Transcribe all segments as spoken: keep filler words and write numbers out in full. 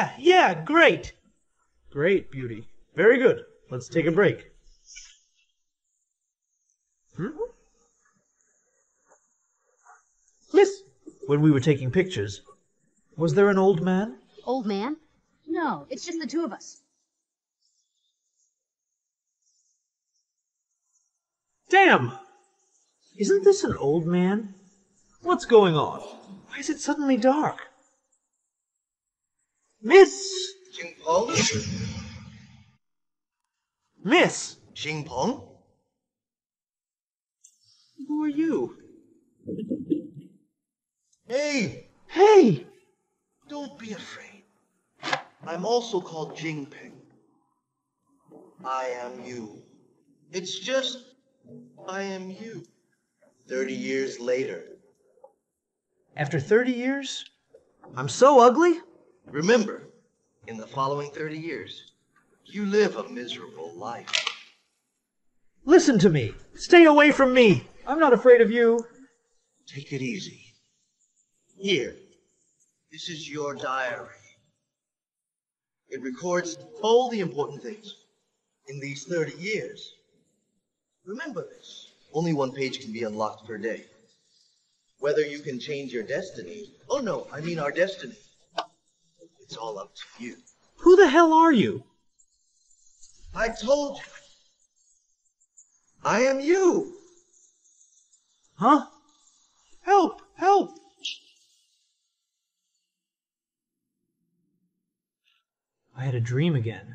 Yeah, yeah, great. Great, beauty. Very good. Let's take a break. Hmm? Miss, when we were taking pictures, was there an old man? Old man? No, it's just the two of us. Damn! Isn't this an old man? What's going on? Why is it suddenly dark? Miss! Jing Peng? Miss! Jing Peng? Who are you? Hey! Hey! Don't be afraid. I'm also called Jing Peng. I am you. It's just, I am you. Thirty years later. After thirty years? I'm so ugly? Remember, in the following thirty years, you live a miserable life. Listen to me. Stay away from me. I'm not afraid of you. Take it easy. Here, this is your diary. It records all the important things in these thirty years. Remember this. Only one page can be unlocked per day. Whether you can change your destiny, oh no, I mean our destiny. It's all up to you. Who the hell are you? I told you. I am you. Huh? Help, help. I had a dream again.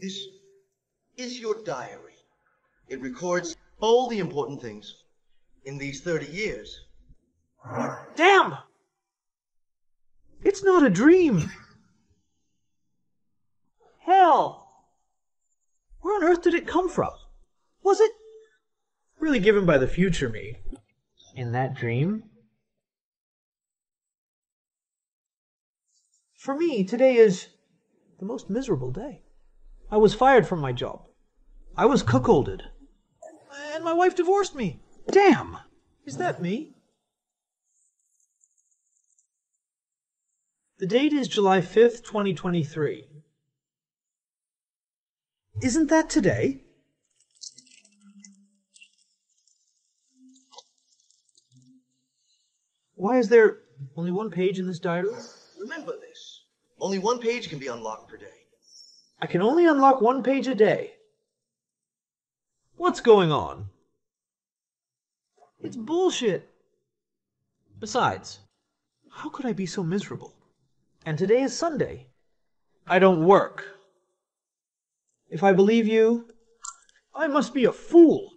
This is your diary. It records all the important things in these thirty years. Damn! It's not a dream. Hell! Where on earth did it come from? Was it really given by the future me in that dream? For me, today is the most miserable day. I was fired from my job. I was cuckolded. And my wife divorced me. Damn! Is that me? The date is July fifth, twenty twenty-three. Isn't that today? Why is there only one page in this diary? Remember this. Only one page can be unlocked per day. I can only unlock one page a day. What's going on? It's bullshit. Besides, how could I be so miserable? And today is Sunday. I don't work. If I believe you, I must be a fool.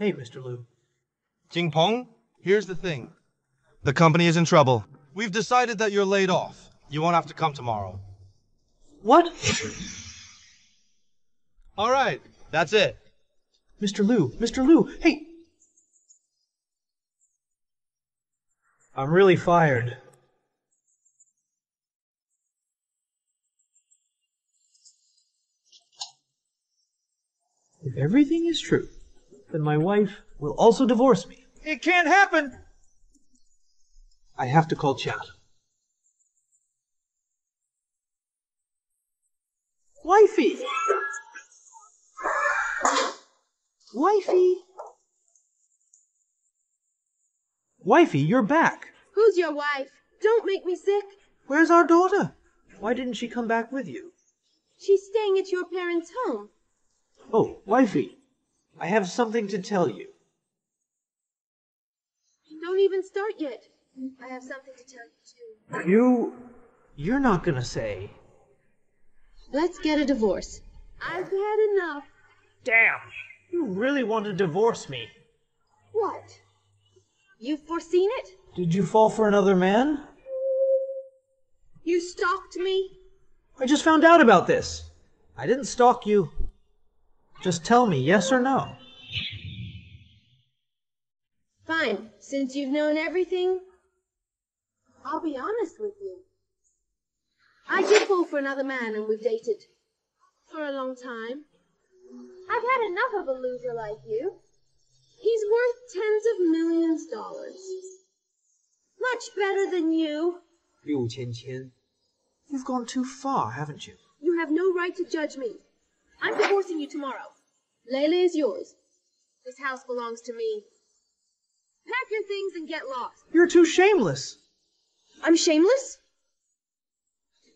Hey, Mister Liu. Jing Peng, here's the thing. The company is in trouble. We've decided that you're laid off. You won't have to come tomorrow. What? All right, that's it. Mister Liu, Mister Liu, hey! I'm really fired. If everything is true, then my wife will also divorce me. It can't happen! I have to call Chen. Wifey! Wifey! Wifey, you're back! Who's your wife? Don't make me sick! Where's our daughter? Why didn't she come back with you? She's staying at your parents' home. Oh, Wifey. I have something to tell you. Don't even start yet. I have something to tell you, too. You... you're not gonna say... Let's get a divorce. I've had enough. Damn! You really want to divorce me. What? You've foreseen it? Did you fall for another man? You stalked me? I just found out about this. I didn't stalk you. Just tell me, yes or no. Fine, since you've known everything. I'll be honest with you. I did fall for another man and we've dated for a long time. I've had enough of a loser like you. He's worth tens of millions of dollars. Much better than you. Liu Qianqian, you've gone too far, haven't you? You have no right to judge me. I'm divorcing you tomorrow. Lele is yours. This house belongs to me. Pack your things and get lost. You're too shameless. I'm shameless?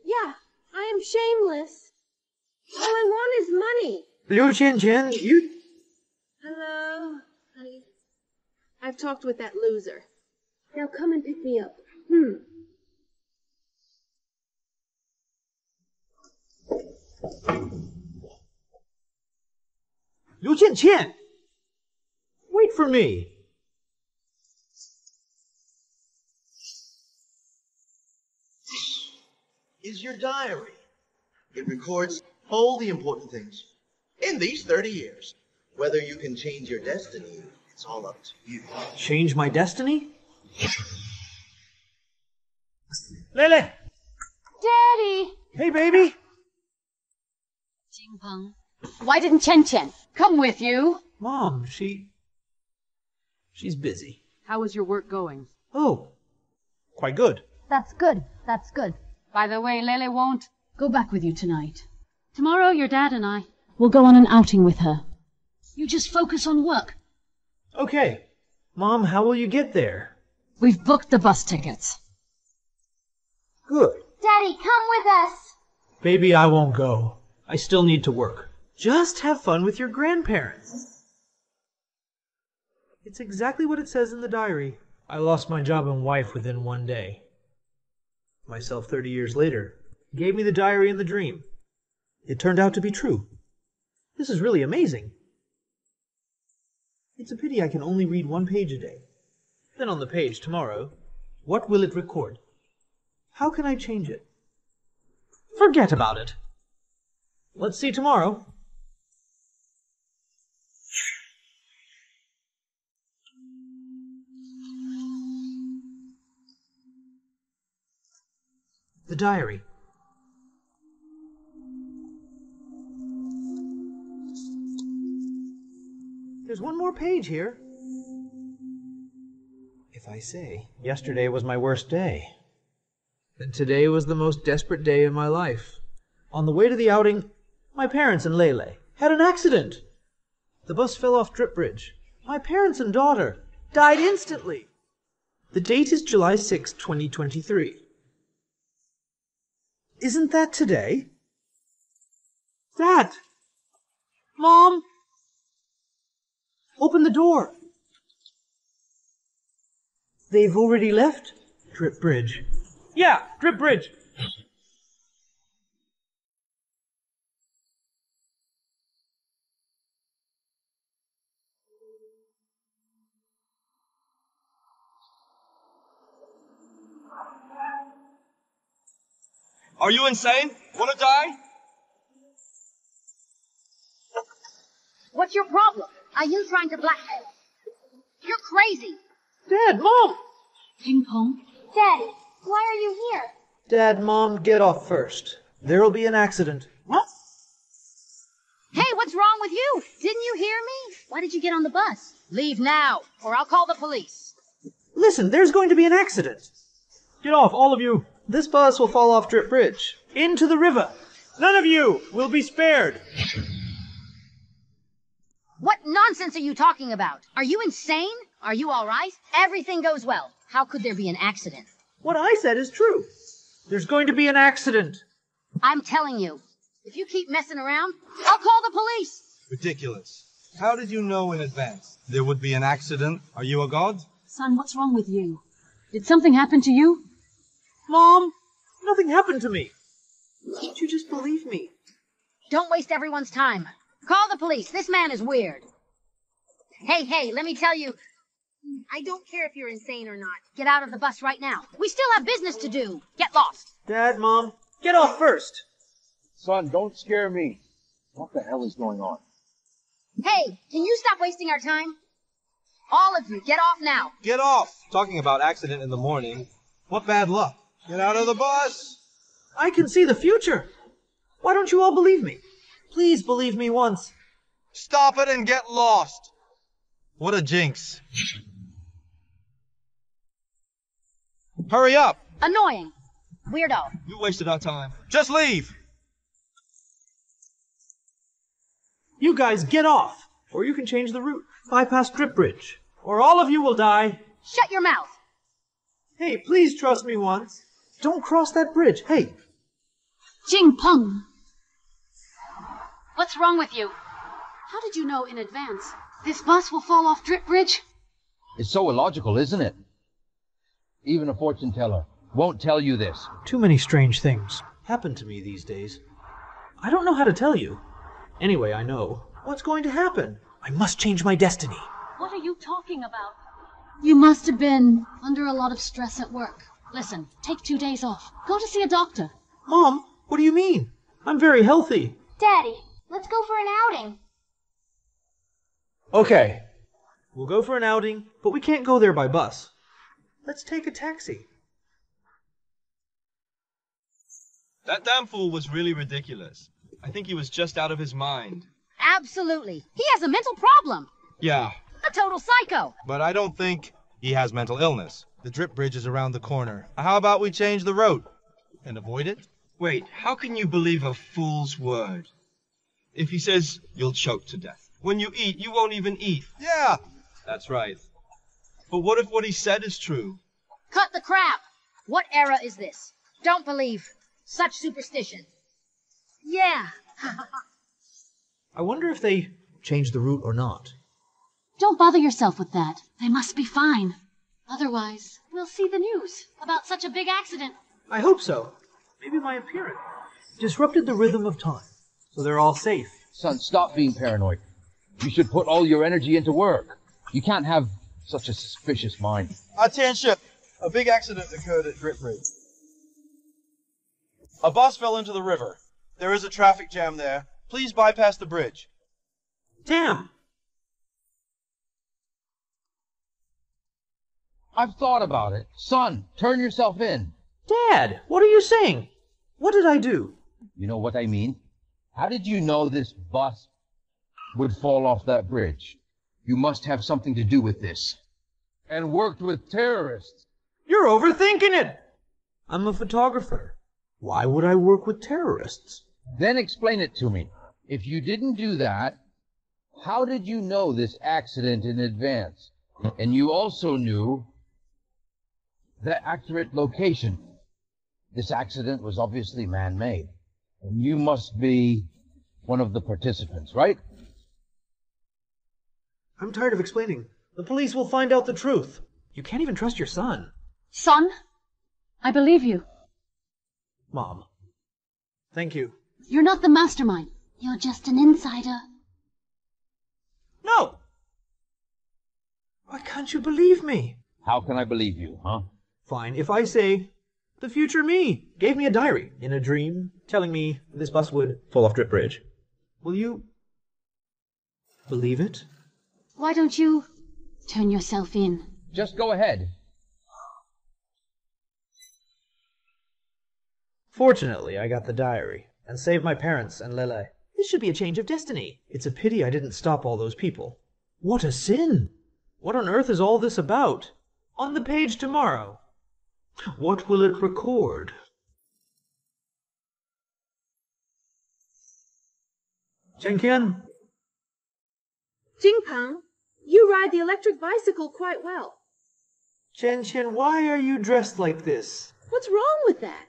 Yeah, I am shameless. All I want is money. Liu Qianqian, you... Hello, honey. I've talked with that loser. Now come and pick me up. Hmm. Liu Qianqian! Wait for me! Is your diary. It records all the important things in these thirty years. Whether you can change your destiny, it's all up to you. Change my destiny? Lele! Daddy! Hey, baby! Jing Peng, why didn't Chen Chen come with you? Mom, she... she's busy. How is your work going? Oh, quite good. That's good, that's good. By the way, Lele won't go back with you tonight. Tomorrow, your dad and I will go on an outing with her. You just focus on work. Okay. Mom, how will you get there? We've booked the bus tickets. Good. Daddy, come with us. Baby, I won't go. I still need to work. Just have fun with your grandparents. It's exactly what it says in the diary. I lost my job and wife within one day. Myself thirty years later, gave me the diary and the dream. It turned out to be true. This is really amazing. It's a pity I can only read one page a day. Then on the page tomorrow, what will it record? How can I change it? Forget about it. Let's see tomorrow. The diary. There's one more page here. If I say, yesterday was my worst day, then today was the most desperate day in my life. On the way to the outing, my parents and Lele had an accident. The bus fell off Drip Bridge. My parents and daughter died instantly. The date is July sixth, twenty twenty-three. Isn't that today? Dad! Mom! Open the door! They've already left? Drip Bridge. Yeah, Drip Bridge! Are you insane? Wanna die? What's your problem? Are you trying to blackmail us? You're crazy. Dad, Mom! Jing Peng? Daddy, why are you here? Dad, Mom, get off first. There'll be an accident. What? Hey, what's wrong with you? Didn't you hear me? Why did you get on the bus? Leave now, or I'll call the police. Listen, there's going to be an accident. Get off, all of you. This bus will fall off Drip Bridge. Into the river. None of you will be spared. What nonsense are you talking about? Are you insane? Are you all right? Everything goes well. How could there be an accident? What I said is true. There's going to be an accident. I'm telling you, if you keep messing around, I'll call the police. Ridiculous. How did you know in advance there would be an accident? Are you a god? Son, what's wrong with you? Did something happen to you? Mom, nothing happened to me. Can't you just believe me? Don't waste everyone's time. Call the police. This man is weird. Hey, hey, let me tell you, I don't care if you're insane or not. Get out of the bus right now. We still have business to do. Get lost. Dad, Mom, get off first. Son, don't scare me. What the hell is going on? Hey, can you stop wasting our time? All of you, get off now. Get off. Talking about accident in the morning. What bad luck? Get out of the bus! I can see the future. Why don't you all believe me? Please believe me once. Stop it and get lost. What a jinx. Hurry up. Annoying. Weirdo. You wasted our time. Just leave. You guys get off, or you can change the route. Bypass Drip Bridge, or all of you will die. Shut your mouth. Hey, please trust me once. Don't cross that bridge. Hey. Jing Peng. What's wrong with you? How did you know in advance this bus will fall off Drip Bridge? It's so illogical, isn't it? Even a fortune teller won't tell you this. Too many strange things happen to me these days. I don't know how to tell you. Anyway, I know what's going to happen. I must change my destiny. What are you talking about? You must have been under a lot of stress at work. Listen, take two days off. Go to see a doctor. Mom, what do you mean? I'm very healthy. Daddy, let's go for an outing. Okay. We'll go for an outing, but we can't go there by bus. Let's take a taxi. That damn fool was really ridiculous. I think he was just out of his mind. Absolutely. He has a mental problem. Yeah. A total psycho. But I don't think he has mental illness. The Drip Bridge is around the corner. How about we change the route and avoid it? Wait, how can you believe a fool's word? If he says you'll choke to death. When you eat, you won't even eat. Yeah. That's right. But what if what he said is true? Cut the crap! What era is this? Don't believe such superstition. Yeah. I wonder if they changed the route or not. Don't bother yourself with that. They must be fine. Otherwise, we'll see the news about such a big accident. I hope so. Maybe my appearance disrupted the rhythm of time, so they're all safe. Son, stop being paranoid. You should put all your energy into work. You can't have such a suspicious mind. Attention! A big accident occurred at Drip Bridge. A bus fell into the river. There is a traffic jam there. Please bypass the bridge. Damn! I've thought about it. Son, turn yourself in. Dad, what are you saying? What did I do? You know what I mean? How did you know this bus would fall off that bridge? You must have something to do with this. And worked with terrorists. You're overthinking it! I'm a photographer. Why would I work with terrorists? Then explain it to me. If you didn't do that, how did you know this accident in advance? And you also knew the accurate location. This accident was obviously man-made. And you must be one of the participants, right? I'm tired of explaining. The police will find out the truth. You can't even trust your son. Son, I believe you. Mom, thank you. You're not the mastermind. You're just an insider. No! Why can't you believe me? How can I believe you, huh? Fine, if I say, the future me gave me a diary in a dream telling me this bus would fall off Drip Bridge. Will you believe it? Why don't you turn yourself in? Just go ahead. Fortunately, I got the diary and saved my parents and Lele. This should be a change of destiny. It's a pity I didn't stop all those people. What a sin! What on earth is all this about? On the page tomorrow. What will it record? Qianqian? Jing Peng? You ride the electric bicycle quite well. Chen Chen, why are you dressed like this? What's wrong with that?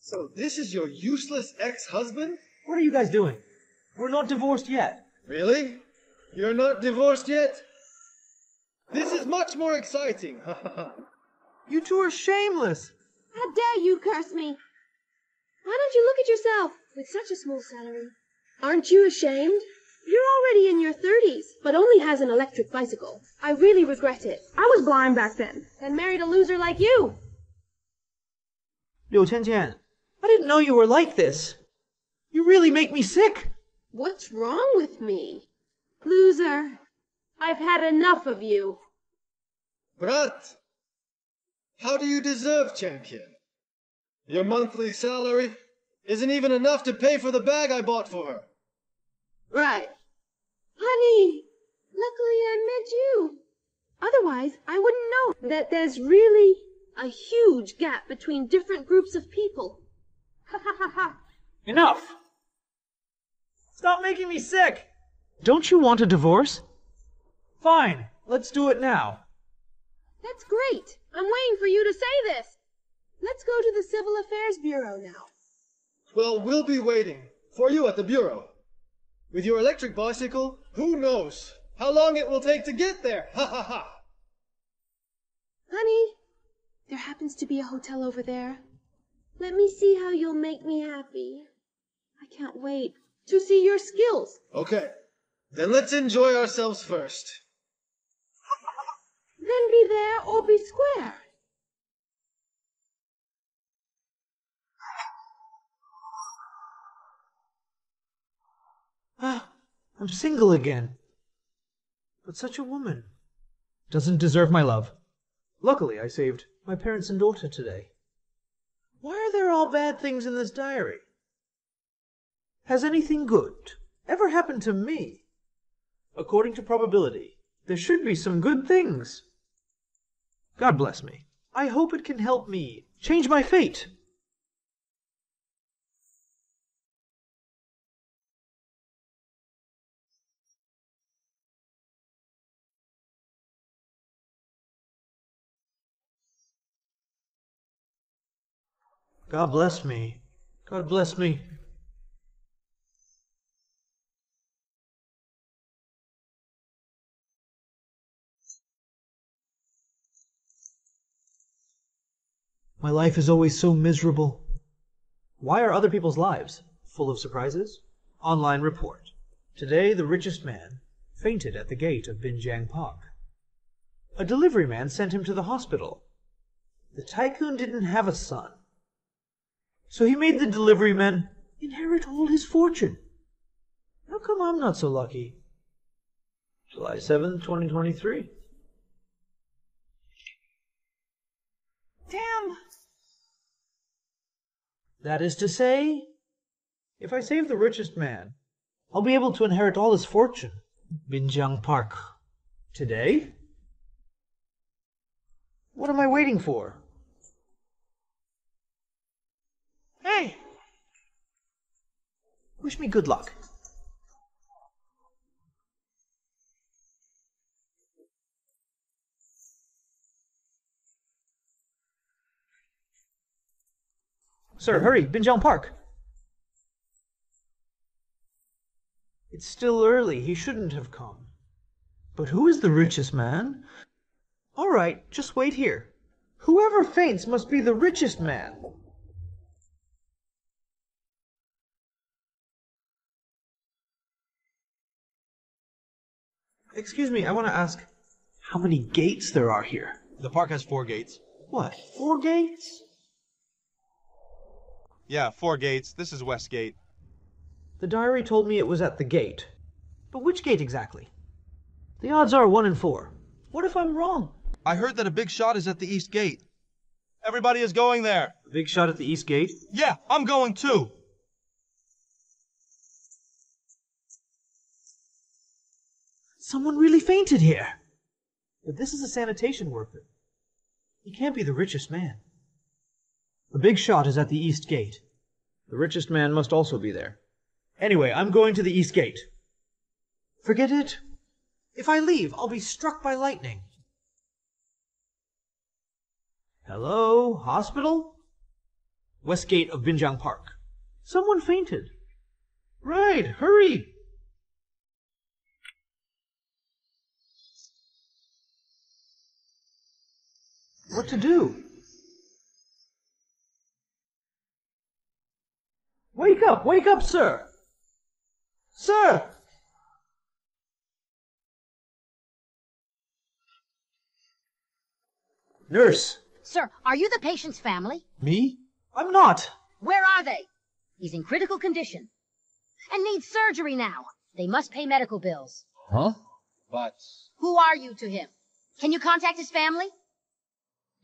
So this is your useless ex-husband? What are you guys doing? We're not divorced yet. Really? You're not divorced yet? This is much more exciting. You two are shameless. How dare you curse me? Why don't you look at yourself with such a small salary? Aren't you ashamed? You're already in your thirties, but only has an electric bicycle. I really regret it. I was blind back then, and married a loser like you. Liu Qianqian, I didn't know you were like this. You really make me sick. What's wrong with me? Loser, I've had enough of you. Brat, How do you deserve, Qianqian? Your monthly salary isn't even enough to pay for the bag I bought for her. Right. Honey, luckily I met you. Otherwise, I wouldn't know that there's really a huge gap between different groups of people. Ha ha ha ha. Enough. Stop making me sick. Don't you want a divorce? Fine. Let's do it now. That's great. I'm waiting for you to say this. Let's go to the Civil Affairs Bureau now. Well, we'll be waiting for you at the Bureau. With your electric bicycle, who knows how long it will take to get there. Ha ha ha. Honey, there happens to be a hotel over there. Let me see how you'll make me happy. I can't wait to see your skills. Okay, then let's enjoy ourselves first. Then be there or be square. Ah, I'm single again. But such a woman doesn't deserve my love. Luckily, I saved my parents and daughter today. Why are there all bad things in this diary? Has anything good ever happened to me? According to probability, there should be some good things. God bless me. I hope it can help me change my fate. God bless me. God bless me. My life is always so miserable. Why are other people's lives full of surprises? Online report. Today, the richest man fainted at the gate of Binjiang Park. A delivery man sent him to the hospital. The tycoon didn't have a son, so he made the delivery man inherit all his fortune. How come I'm not so lucky? July seventh, twenty twenty-three. Damn! That is to say, if I save the richest man, I'll be able to inherit all his fortune. Binjiang Park. Today? What am I waiting for? Hey! Wish me good luck. Sir, hurry! Binjiang Park! It's still early. He shouldn't have come. But who is the richest man? All right, just wait here. Whoever faints must be the richest man. Excuse me, I want to ask how many gates there are here. The park has four gates. What? Four gates? Yeah, four gates. This is West Gate. The diary told me it was at the gate. But which gate exactly? The odds are one in four. What if I'm wrong? I heard that a big shot is at the East Gate. Everybody is going there. A big shot at the East Gate? Yeah, I'm going too. Someone really fainted here. But this is a sanitation worker. He can't be the richest man. The big shot is at the East Gate. The richest man must also be there. Anyway, I'm going to the East Gate. Forget it. If I leave, I'll be struck by lightning. Hello, hospital? West Gate of Binjiang Park. Someone fainted. Right, hurry! What to do? Wake up! Wake up, sir! Sir! Nurse! Sir, are you the patient's family? Me? I'm not! Where are they? He's in critical condition and needs surgery now. They must pay medical bills. Huh? But... Who are you to him? Can you contact his family?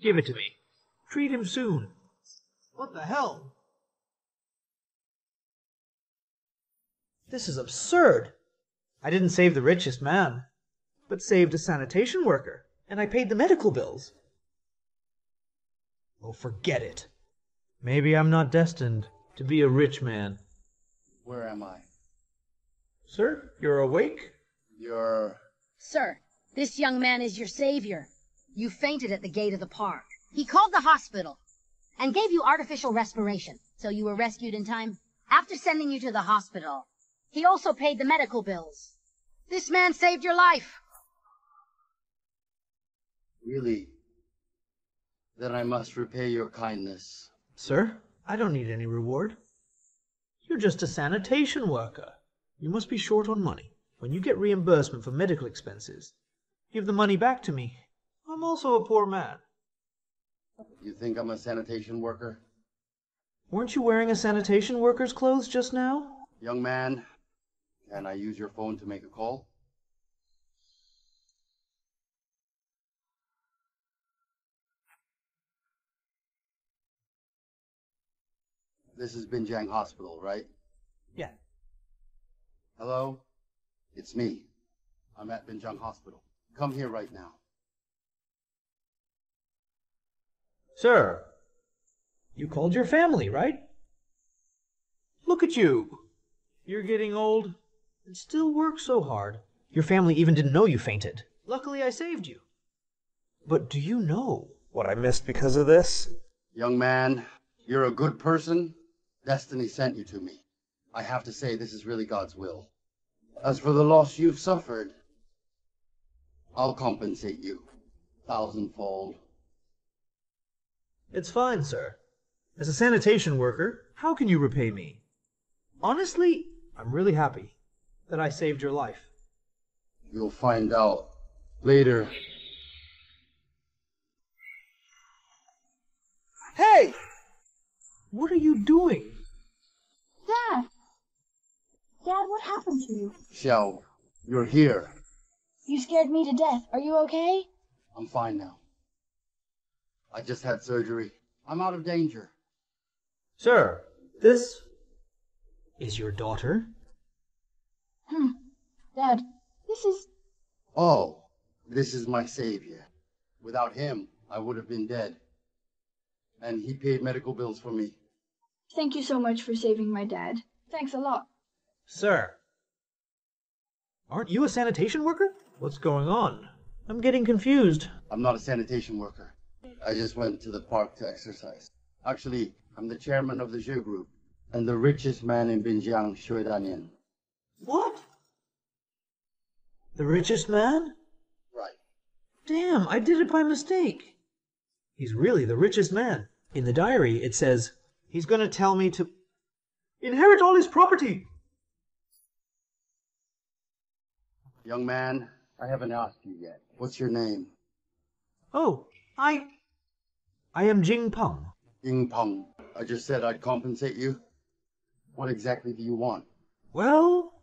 Give it to me. Treat him soon. What the hell? This is absurd. I didn't save the richest man, but saved a sanitation worker, and I paid the medical bills. Oh, forget it. Maybe I'm not destined to be a rich man. Where am I? Sir, you're awake? You're... Sir, this young man is your savior. You fainted at the gate of the park. He called the hospital and gave you artificial respiration, so you were rescued in time. After sending you to the hospital, he also paid the medical bills. This man saved your life. Really? Then I must repay your kindness. Sir, I don't need any reward. You're just a sanitation worker. You must be short on money. When you get reimbursement for medical expenses, give the money back to me. I'm also a poor man. You think I'm a sanitation worker? Weren't you wearing a sanitation worker's clothes just now? Young man, can I use your phone to make a call? This is Binjiang Hospital, right? Yeah. Hello? It's me. I'm at Binjiang Hospital. Come here right now. Sir, you called your family, right? Look at you. You're getting old and still work so hard. Your family even didn't know you fainted. Luckily, I saved you. But do you know what I missed because of this? Young man, you're a good person. Destiny sent you to me. I have to say, this is really God's will. As for the loss you've suffered, I'll compensate you thousandfold. It's fine, sir. As a sanitation worker, how can you repay me? Honestly, I'm really happy that I saved your life. You'll find out later. Hey! What are you doing? Dad! Dad, what happened to you? Xiao, you're here. You scared me to death. Are you okay? I'm fine now. I just had surgery. I'm out of danger. Sir, this... is your daughter? Hmm. Dad, this is... Oh, this is my savior. Without him, I would have been dead. And he paid medical bills for me. Thank you so much for saving my dad. Thanks a lot. Sir, aren't you a sanitation worker? What's going on? I'm getting confused. I'm not a sanitation worker. I just went to the park to exercise. Actually, I'm the chairman of the Zhu Group. And the richest man in Binjiang, Shui Danian. What? The richest man? Right. Damn, I did it by mistake. He's really the richest man. In the diary, it says, he's gonna tell me to inherit all his property. Young man, I haven't asked you yet. What's your name? Oh, I... I am Jing Peng. Jing Peng. I just said I'd compensate you. What exactly do you want? Well,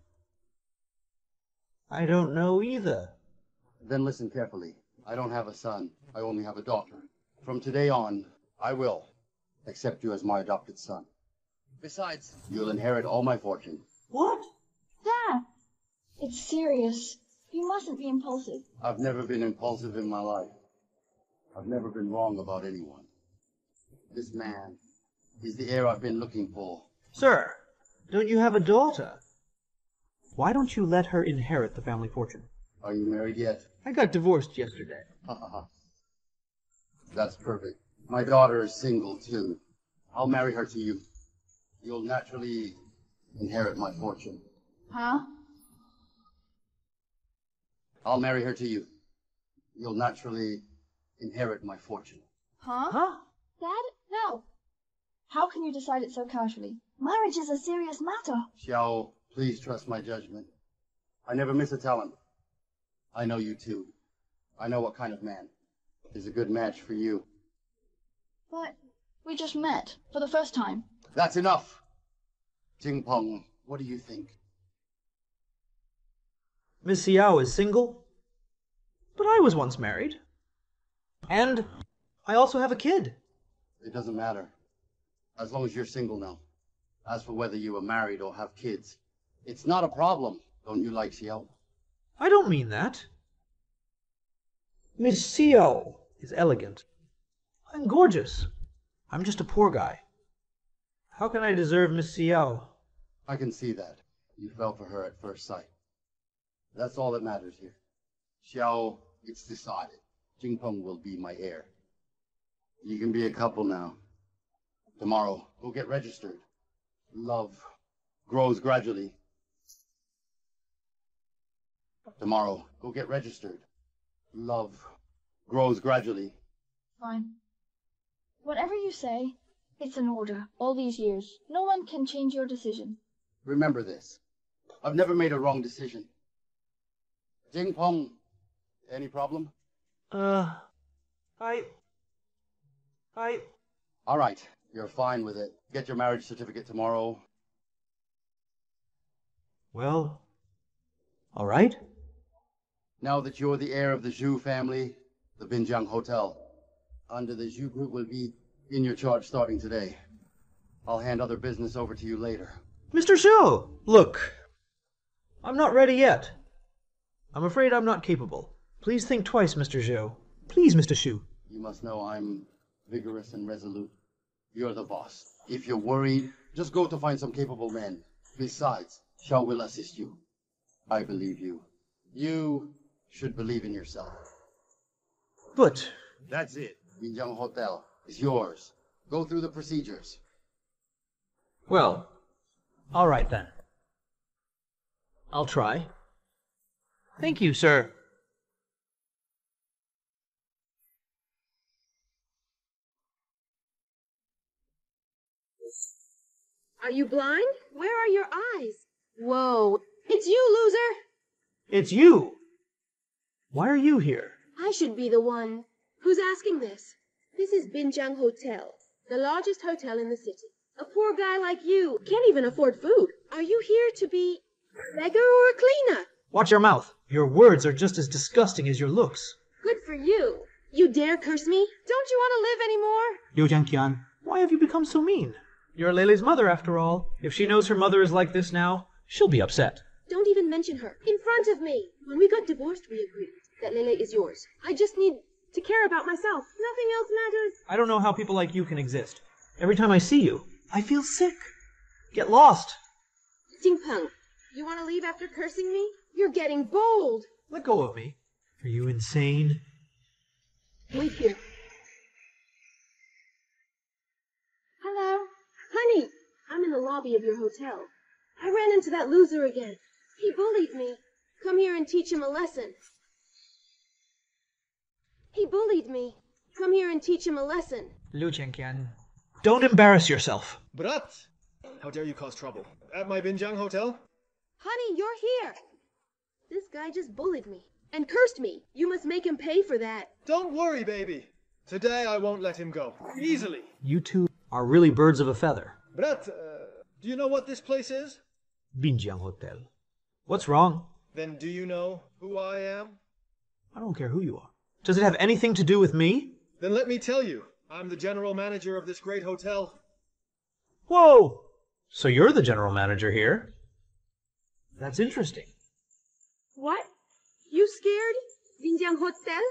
I don't know either. Then listen carefully. I don't have a son. I only have a daughter. From today on, I will accept you as my adopted son. Besides, you'll inherit all my fortune. What? Dad! It's serious. You mustn't be impulsive. I've never been impulsive in my life. I've never been wrong about anyone. This man is the heir I've been looking for. Sir, don't you have a daughter? Why don't you let her inherit the family fortune? Are you married yet? I got divorced yesterday. That's perfect. My daughter is single, too. I'll marry her to you. You'll naturally inherit my fortune. Huh? I'll marry her to you. You'll naturally inherit my fortune. Huh? Huh? Dad? No. How can you decide it so casually? Marriage is a serious matter. Xiao, please trust my judgment. I never miss a talent. I know you too. I know what kind of man is a good match for you. But we just met for the first time. That's enough. Jing Peng, what do you think? Miss Xiao is single, but I was once married. And I also have a kid. It doesn't matter. As long as you're single now. As for whether you are married or have kids, it's not a problem. Don't you like Xiao? I don't mean that. Miss Xiao is elegant. I'm gorgeous. I'm just a poor guy. How can I deserve Miss Xiao? I can see that. You fell for her at first sight. That's all that matters here. Xiao, it's decided. Jing Peng will be my heir. You can be a couple now. Tomorrow, go get registered. Love grows gradually. Tomorrow, go get registered. Love grows gradually. Fine. Whatever you say, it's an order all these years. No one can change your decision. Remember this. I've never made a wrong decision. Jing Peng, any problem? Uh, I... I... All right, you're fine with it. Get your marriage certificate tomorrow. Well, all right. Now that you're the heir of the Zhu family, the Binjiang Hotel, under the Zhu Group will be in your charge starting today. I'll hand other business over to you later. Mister Zhou, look, I'm not ready yet. I'm afraid I'm not capable. Please think twice, Mister Zhou. Please, Mister Xu. You must know I'm vigorous and resolute. You're the boss. If you're worried, just go to find some capable men. Besides, Xiao will assist you. I believe you. You should believe in yourself. But... That's it. Binjiang Hotel is yours. Go through the procedures. Well, all right then. I'll try. Thank you, sir. Are you blind? Where are your eyes? Whoa, it's you, loser! It's you! Why are you here? I should be the one. Who's asking this? This is Binjiang Hotel, the largest hotel in the city. A poor guy like you can't even afford food. Are you here to be a beggar or a cleaner? Watch your mouth. Your words are just as disgusting as your looks. Good for you. You dare curse me? Don't you want to live anymore? Liu Qianqian, why have you become so mean? You're Lele's mother, after all. If she knows her mother is like this now, she'll be upset. Don't even mention her. In front of me. When we got divorced, we agreed that Lele is yours. I just need to care about myself. Nothing else matters. I don't know how people like you can exist. Every time I see you, I feel sick. Get lost. Jing Peng, you want to leave after cursing me? You're getting bold. Let go of me. Are you insane? Wait here. Hello. Honey, I'm in the lobby of your hotel. I ran into that loser again. He bullied me. Come here and teach him a lesson. He bullied me. Come here and teach him a lesson. Liu Qianqian, don't embarrass yourself. Brat, how dare you cause trouble? At my Binjiang Hotel? Honey, you're here. This guy just bullied me and cursed me. You must make him pay for that. Don't worry, baby. Today I won't let him go. Easily. You two are really birds of a feather. Brat, uh, do you know what this place is? Binjiang Hotel. What's wrong? Then do you know who I am? I don't care who you are. Does it have anything to do with me? Then let me tell you. I'm the general manager of this great hotel. Whoa! So you're the general manager here? That's interesting. What? You scared? Binjiang Hotel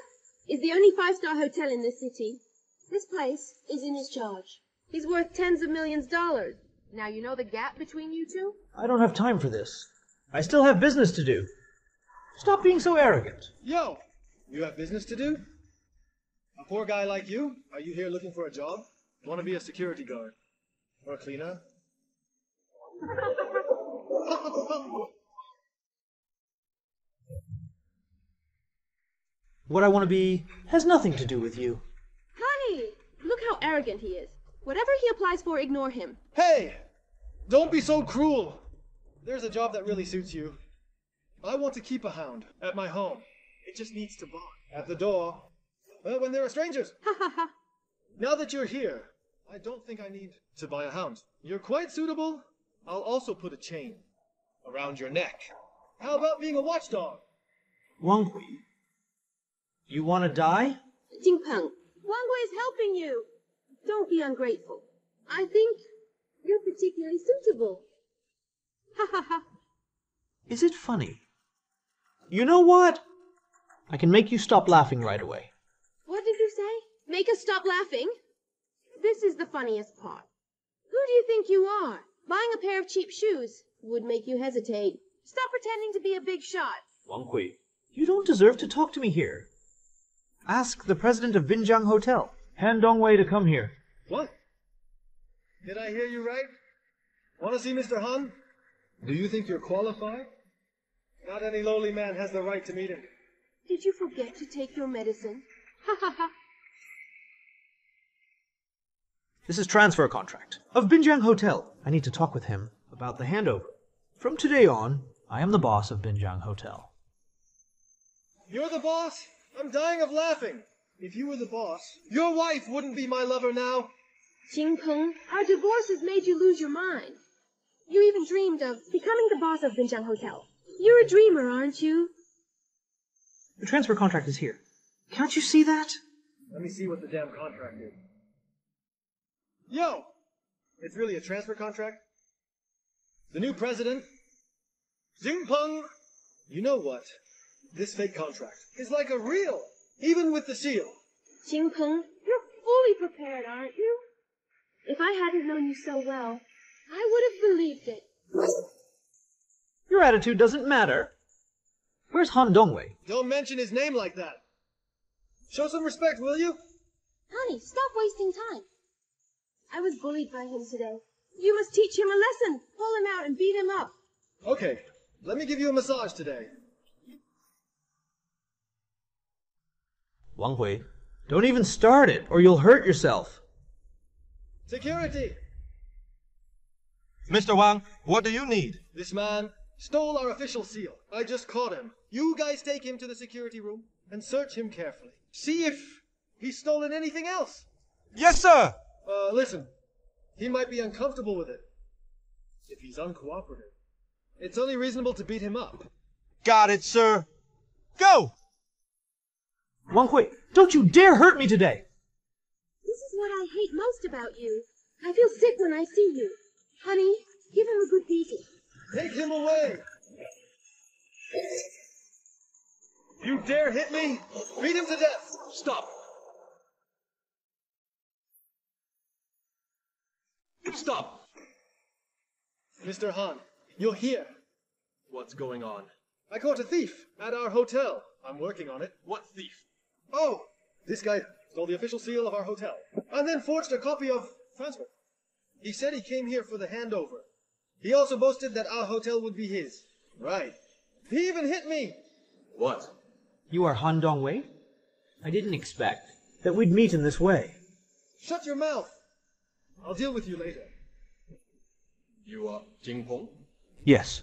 is the only five-star hotel in this city. This place is in his charge. He's worth tens of millions of dollars. Now you know the gap between you two? I don't have time for this. I still have business to do. Stop being so arrogant. Yo, you have business to do? A poor guy like you? Are you here looking for a job? Want to be a security guard? Or a cleaner? What I want to be has nothing to do with you. Honey, look how arrogant he is. Whatever he applies for, ignore him. Hey! Don't be so cruel! There's a job that really suits you. I want to keep a hound at my home. It just needs to bark at the door. Well, when there are strangers. Ha ha ha. Now that you're here, I don't think I need to buy a hound. You're quite suitable. I'll also put a chain around your neck. How about being a watchdog? Wang Hui, you want to die? Jing Peng, Wang Hui is helping you. Don't be ungrateful. I think you're particularly suitable. Ha ha ha. Is it funny? You know what? I can make you stop laughing right away. What did you say? Make us stop laughing? This is the funniest part. Who do you think you are? Buying a pair of cheap shoes would make you hesitate. Stop pretending to be a big shot. Wang Hui, you don't deserve to talk to me here. Ask the president of Binjiang Hotel, Han Dongwei, to come here. What? Did I hear you right? Want to see Mister Han? Do you think you're qualified? Not any lowly man has the right to meet him. Did you forget to take your medicine? Ha ha ha. This is transfer contract of Binjiang Hotel. I need to talk with him about the handover. From today on, I am the boss of Binjiang Hotel. You're the boss? I'm dying of laughing. If you were the boss, your wife wouldn't be my lover now. Jing Peng, our divorce has made you lose your mind. You even dreamed of becoming the boss of Binjiang Hotel. You're a dreamer, aren't you? The transfer contract is here. Can't you see that? Let me see what the damn contract is. Yo! It's really a transfer contract? The new president? Jing Peng! You know what? This fake contract is like a real, even with the seal. Jing Peng, you're fully prepared, aren't you? If I hadn't known you so well, I would have believed it. Your attitude doesn't matter. Where's Han Dongwei? Don't mention his name like that. Show some respect, will you? Honey, stop wasting time. I was bullied by him today. You must teach him a lesson. Pull him out and beat him up. Okay, let me give you a massage today. Wang Hui, don't even start it, or you'll hurt yourself. Security! Mister Wang, what do you need? This man stole our official seal. I just caught him. You guys take him to the security room and search him carefully. See if he's stolen anything else. Yes, sir! Uh, listen. He might be uncomfortable with it. If he's uncooperative, it's only reasonable to beat him up. Got it, sir. Go! Wang Hui, don't you dare hurt me today! This is what I hate most about you. I feel sick when I see you. Honey, give him a good beating. Take him away! You dare hit me? Beat him to death! Stop! Stop! Mister Han, you're here. What's going on? I caught a thief at our hotel. I'm working on it. What thief? Oh! This guy stole the official seal of our hotel, and then forged a copy of transfer. He said he came here for the handover. He also boasted that our hotel would be his. Right. He even hit me! What? You are Han Dongwei? I didn't expect that we'd meet in this way. Shut your mouth! I'll deal with you later. You are Jing Peng? Yes.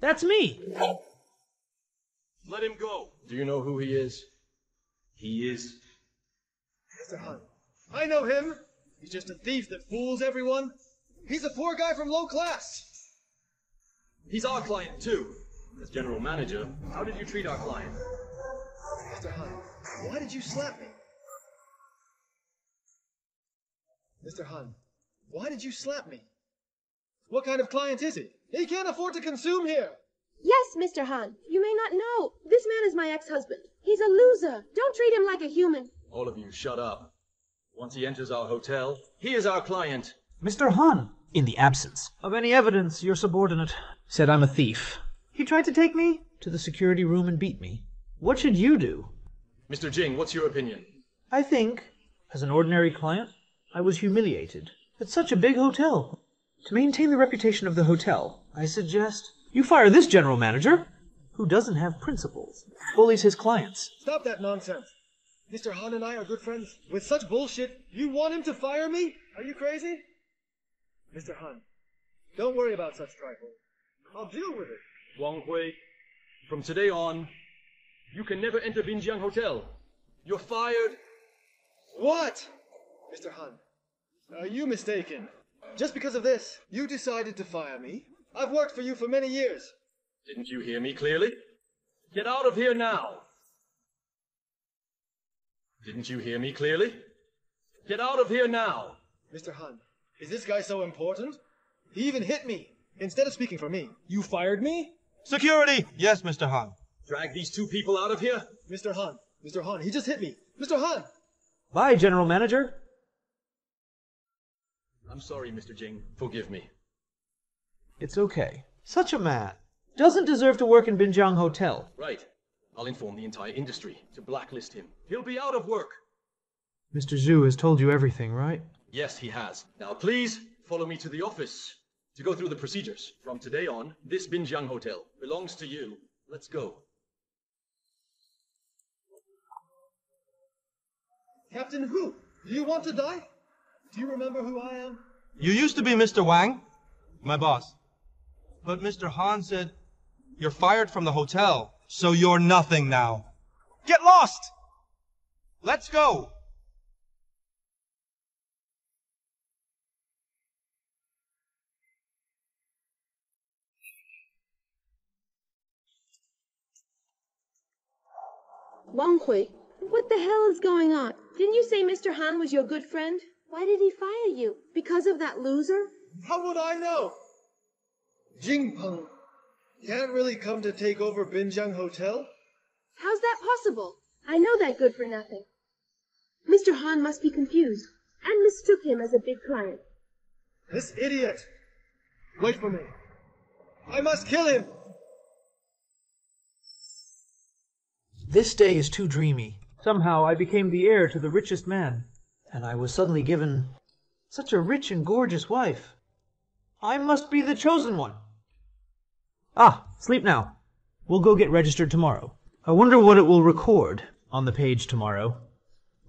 That's me! Let him go! Do you know who he is? He is... Mister Han. I know him! He's just a thief that fools everyone. He's a poor guy from low class. He's our client, too. As general manager, how did you treat our client? Mister Han, why did you slap me? Mister Han, why did you slap me? What kind of client is he? He can't afford to consume here. Yes, Mister Han, you may not know. This man is my ex-husband. He's a loser. Don't treat him like a human. All of you, shut up. Once he enters our hotel, he is our client. Mister Han, in the absence of any evidence, your subordinate said I'm a thief. He tried to take me to the security room and beat me. What should you do? Mister Jing, what's your opinion? I think, as an ordinary client, I was humiliated at such a big hotel. To maintain the reputation of the hotel, I suggest you fire this general manager, who doesn't have principles, bullies his clients. Stop that nonsense. Mister Han and I are good friends. With such bullshit, you want him to fire me? Are you crazy? Mister Han, don't worry about such trifle. I'll deal with it. Wang Hui, from today on, you can never enter Binjiang Hotel. You're fired. What? Mister Han, are you mistaken? Just because of this, you decided to fire me. I've worked for you for many years. Didn't you hear me clearly? Get out of here now. Didn't you hear me clearly? Get out of here now! Mister Han, is this guy so important? He even hit me! Instead of speaking for me, you fired me? Security! Yes, Mister Han. Drag these two people out of here? Mister Han, Mister Han, he just hit me! Mister Han! Bye, General Manager! I'm sorry, Mister Jing. Forgive me. It's okay. Such a man. Doesn't deserve to work in Binjiang Hotel. Right. I'll inform the entire industry to blacklist him. He'll be out of work. Mister Zhu has told you everything, right? Yes, he has. Now please, follow me to the office to go through the procedures. From today on, this Binjiang Hotel belongs to you. Let's go. Captain Hu, do you want to die? Do you remember who I am? You used to be Mister Wang, my boss. But Mister Han said, you're fired from the hotel, so you're nothing now. Get lost! Let's go! Wang Hui, what the hell is going on? Didn't you say Mister Han was your good friend? Why did he fire you? Because of that loser? How would I know? Jing Peng can't really come to take over Binjiang Hotel. How's that possible? I know that good-for-nothing. Mister Han must be confused and mistook him as a big client. This idiot! Wait for me. I must kill him! This day is too dreamy. Somehow I became the heir to the richest man, and I was suddenly given such a rich and gorgeous wife. I must be the chosen one. Ah, sleep now. We'll go get registered tomorrow. I wonder what it will record on the page tomorrow.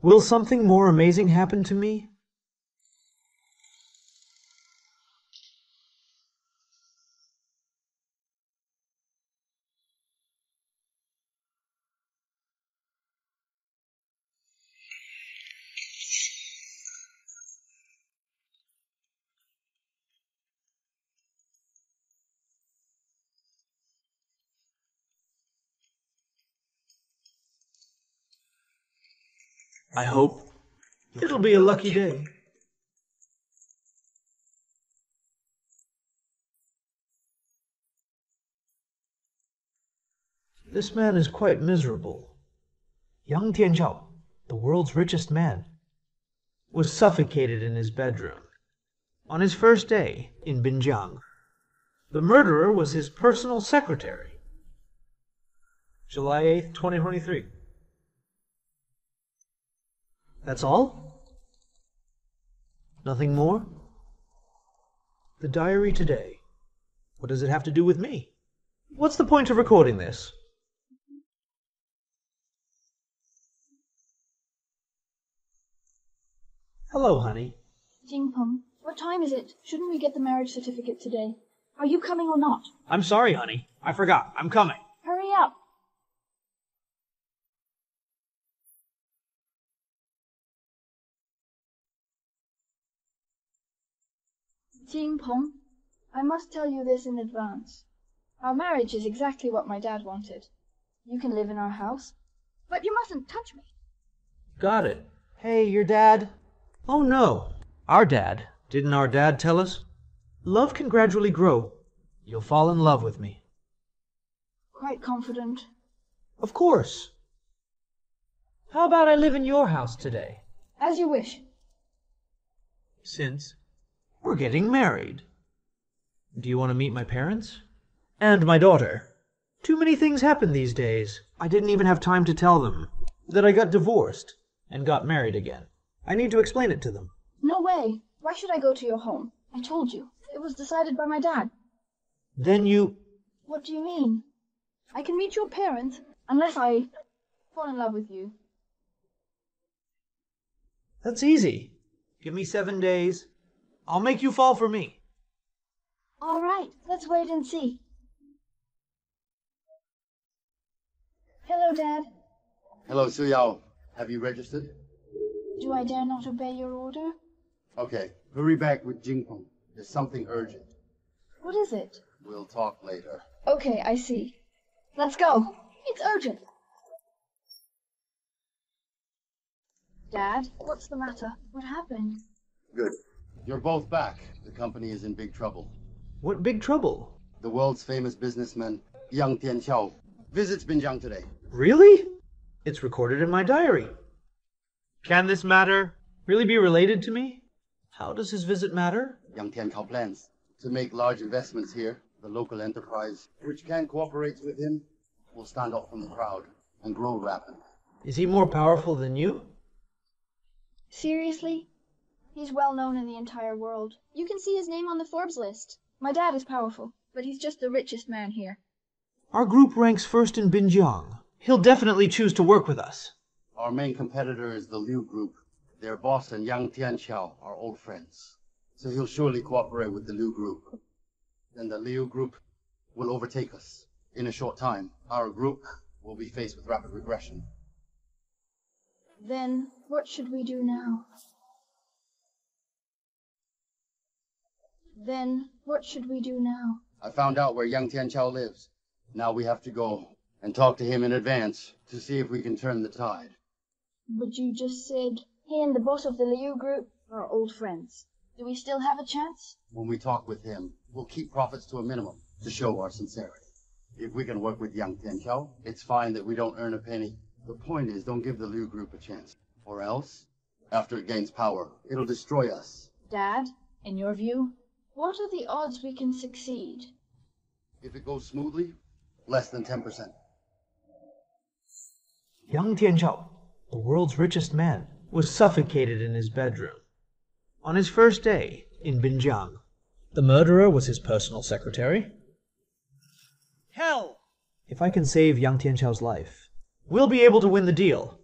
Will something more amazing happen to me? I hope it'll be a lucky day. This man is quite miserable. Yang Tianqiao, the world's richest man, was suffocated in his bedroom on his first day in Binjiang. The murderer was his personal secretary. July eighth, twenty twenty-three. That's all? Nothing more? The diary today. What does it have to do with me? What's the point of recording this? Hello, honey. Jing Peng, what time is it? Shouldn't we get the marriage certificate today? Are you coming or not? I'm sorry, honey. I forgot. I'm coming. Hurry up. Jing Peng, I must tell you this in advance. Our marriage is exactly what my dad wanted. You can live in our house, but you mustn't touch me. Got it. Hey, your dad. Oh no, our dad. Didn't our dad tell us? Love can gradually grow. You'll fall in love with me. Quite confident. Of course. How about I live in your house today? As you wish. Since we're getting married. Do you want to meet my parents? And my daughter. Too many things happen these days. I didn't even have time to tell them that I got divorced and got married again. I need to explain it to them. No way. Why should I go to your home? I told you. It was decided by my dad. Then you... What do you mean? I can meet your parents unless I fall in love with you. That's easy. Give me seven days. I'll make you fall for me. All right, let's wait and see. Hello, Dad. Hello, Suyao. Have you registered? Do I dare not obey your order? Okay, hurry back with Jing Peng. There's something urgent. What is it? We'll talk later. Okay, I see. Let's go. It's urgent. Dad, what's the matter? What happened? Good. You're both back. The company is in big trouble. What big trouble? The world's famous businessman, Yang Tianqiao, visits Binjiang today. Really? It's recorded in my diary. Can this matter really be related to me? How does his visit matter? Yang Tianqiao plans to make large investments here. The local enterprise, which can cooperate with him, will stand out from the crowd and grow rapidly. Is he more powerful than you? Seriously? He's well known in the entire world. You can see his name on the Forbes list. My dad is powerful, but he's just the richest man here. Our group ranks first in Binjiang. He'll definitely choose to work with us. Our main competitor is the Liu Group. Their boss and Yang Tianqiao are old friends, so he'll surely cooperate with the Liu Group. Then the Liu Group will overtake us. In a short time, our group will be faced with rapid regression. Then, what should we do now? Then, what should we do now? I found out where Yang Tianqiao lives. Now we have to go and talk to him in advance to see if we can turn the tide. But you just said he and the boss of the Liu Group are old friends. Do we still have a chance? When we talk with him, we'll keep profits to a minimum to show our sincerity. If we can work with Yang Tianqiao, it's fine that we don't earn a penny. The point is, don't give the Liu Group a chance. Or else, after it gains power, it'll destroy us. Dad, in your view, what are the odds we can succeed? If it goes smoothly, less than ten percent. Yang Tianqiao, the world's richest man, was suffocated in his bedroom. On his first day in Binjiang, the murderer was his personal secretary. Hell! If I can save Yang Tianqiao's life, we'll be able to win the deal.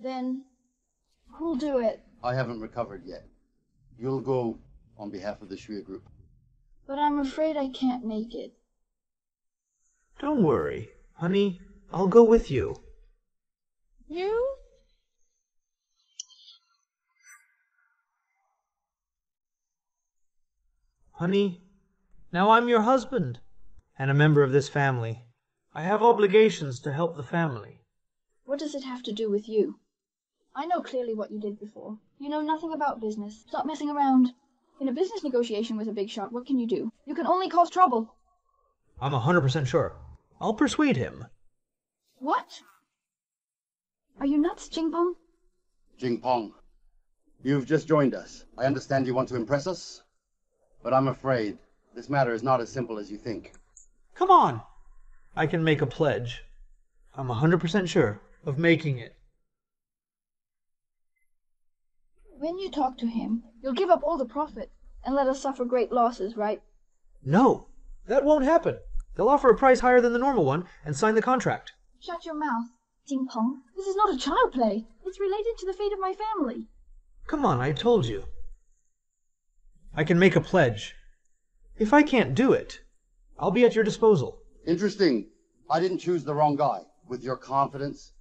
Then, who'll do it? I haven't recovered yet. You'll go on behalf of the Shui Group. But I'm afraid I can't make it. Don't worry, honey. I'll go with you. You? Honey, now I'm your husband, and a member of this family. I have obligations to help the family. What does it have to do with you? I know clearly what you did before. You know nothing about business. Stop messing around. In a business negotiation with a big shot, what can you do? You can only cause trouble. I'm a hundred percent sure. I'll persuade him. What? Are you nuts, Jing Peng? Jing Peng, you've just joined us. I understand you want to impress us? But I'm afraid this matter is not as simple as you think. Come on! I can make a pledge. I'm a hundred percent sure of making it. When you talk to him, you'll give up all the profit and let us suffer great losses, right? No, that won't happen. They'll offer a price higher than the normal one and sign the contract. Shut your mouth, Jing Peng. This is not a child play. It's related to the fate of my family. Come on, I told you. I can make a pledge. If I can't do it, I'll be at your disposal. Interesting. I didn't choose the wrong guy. With your confidence,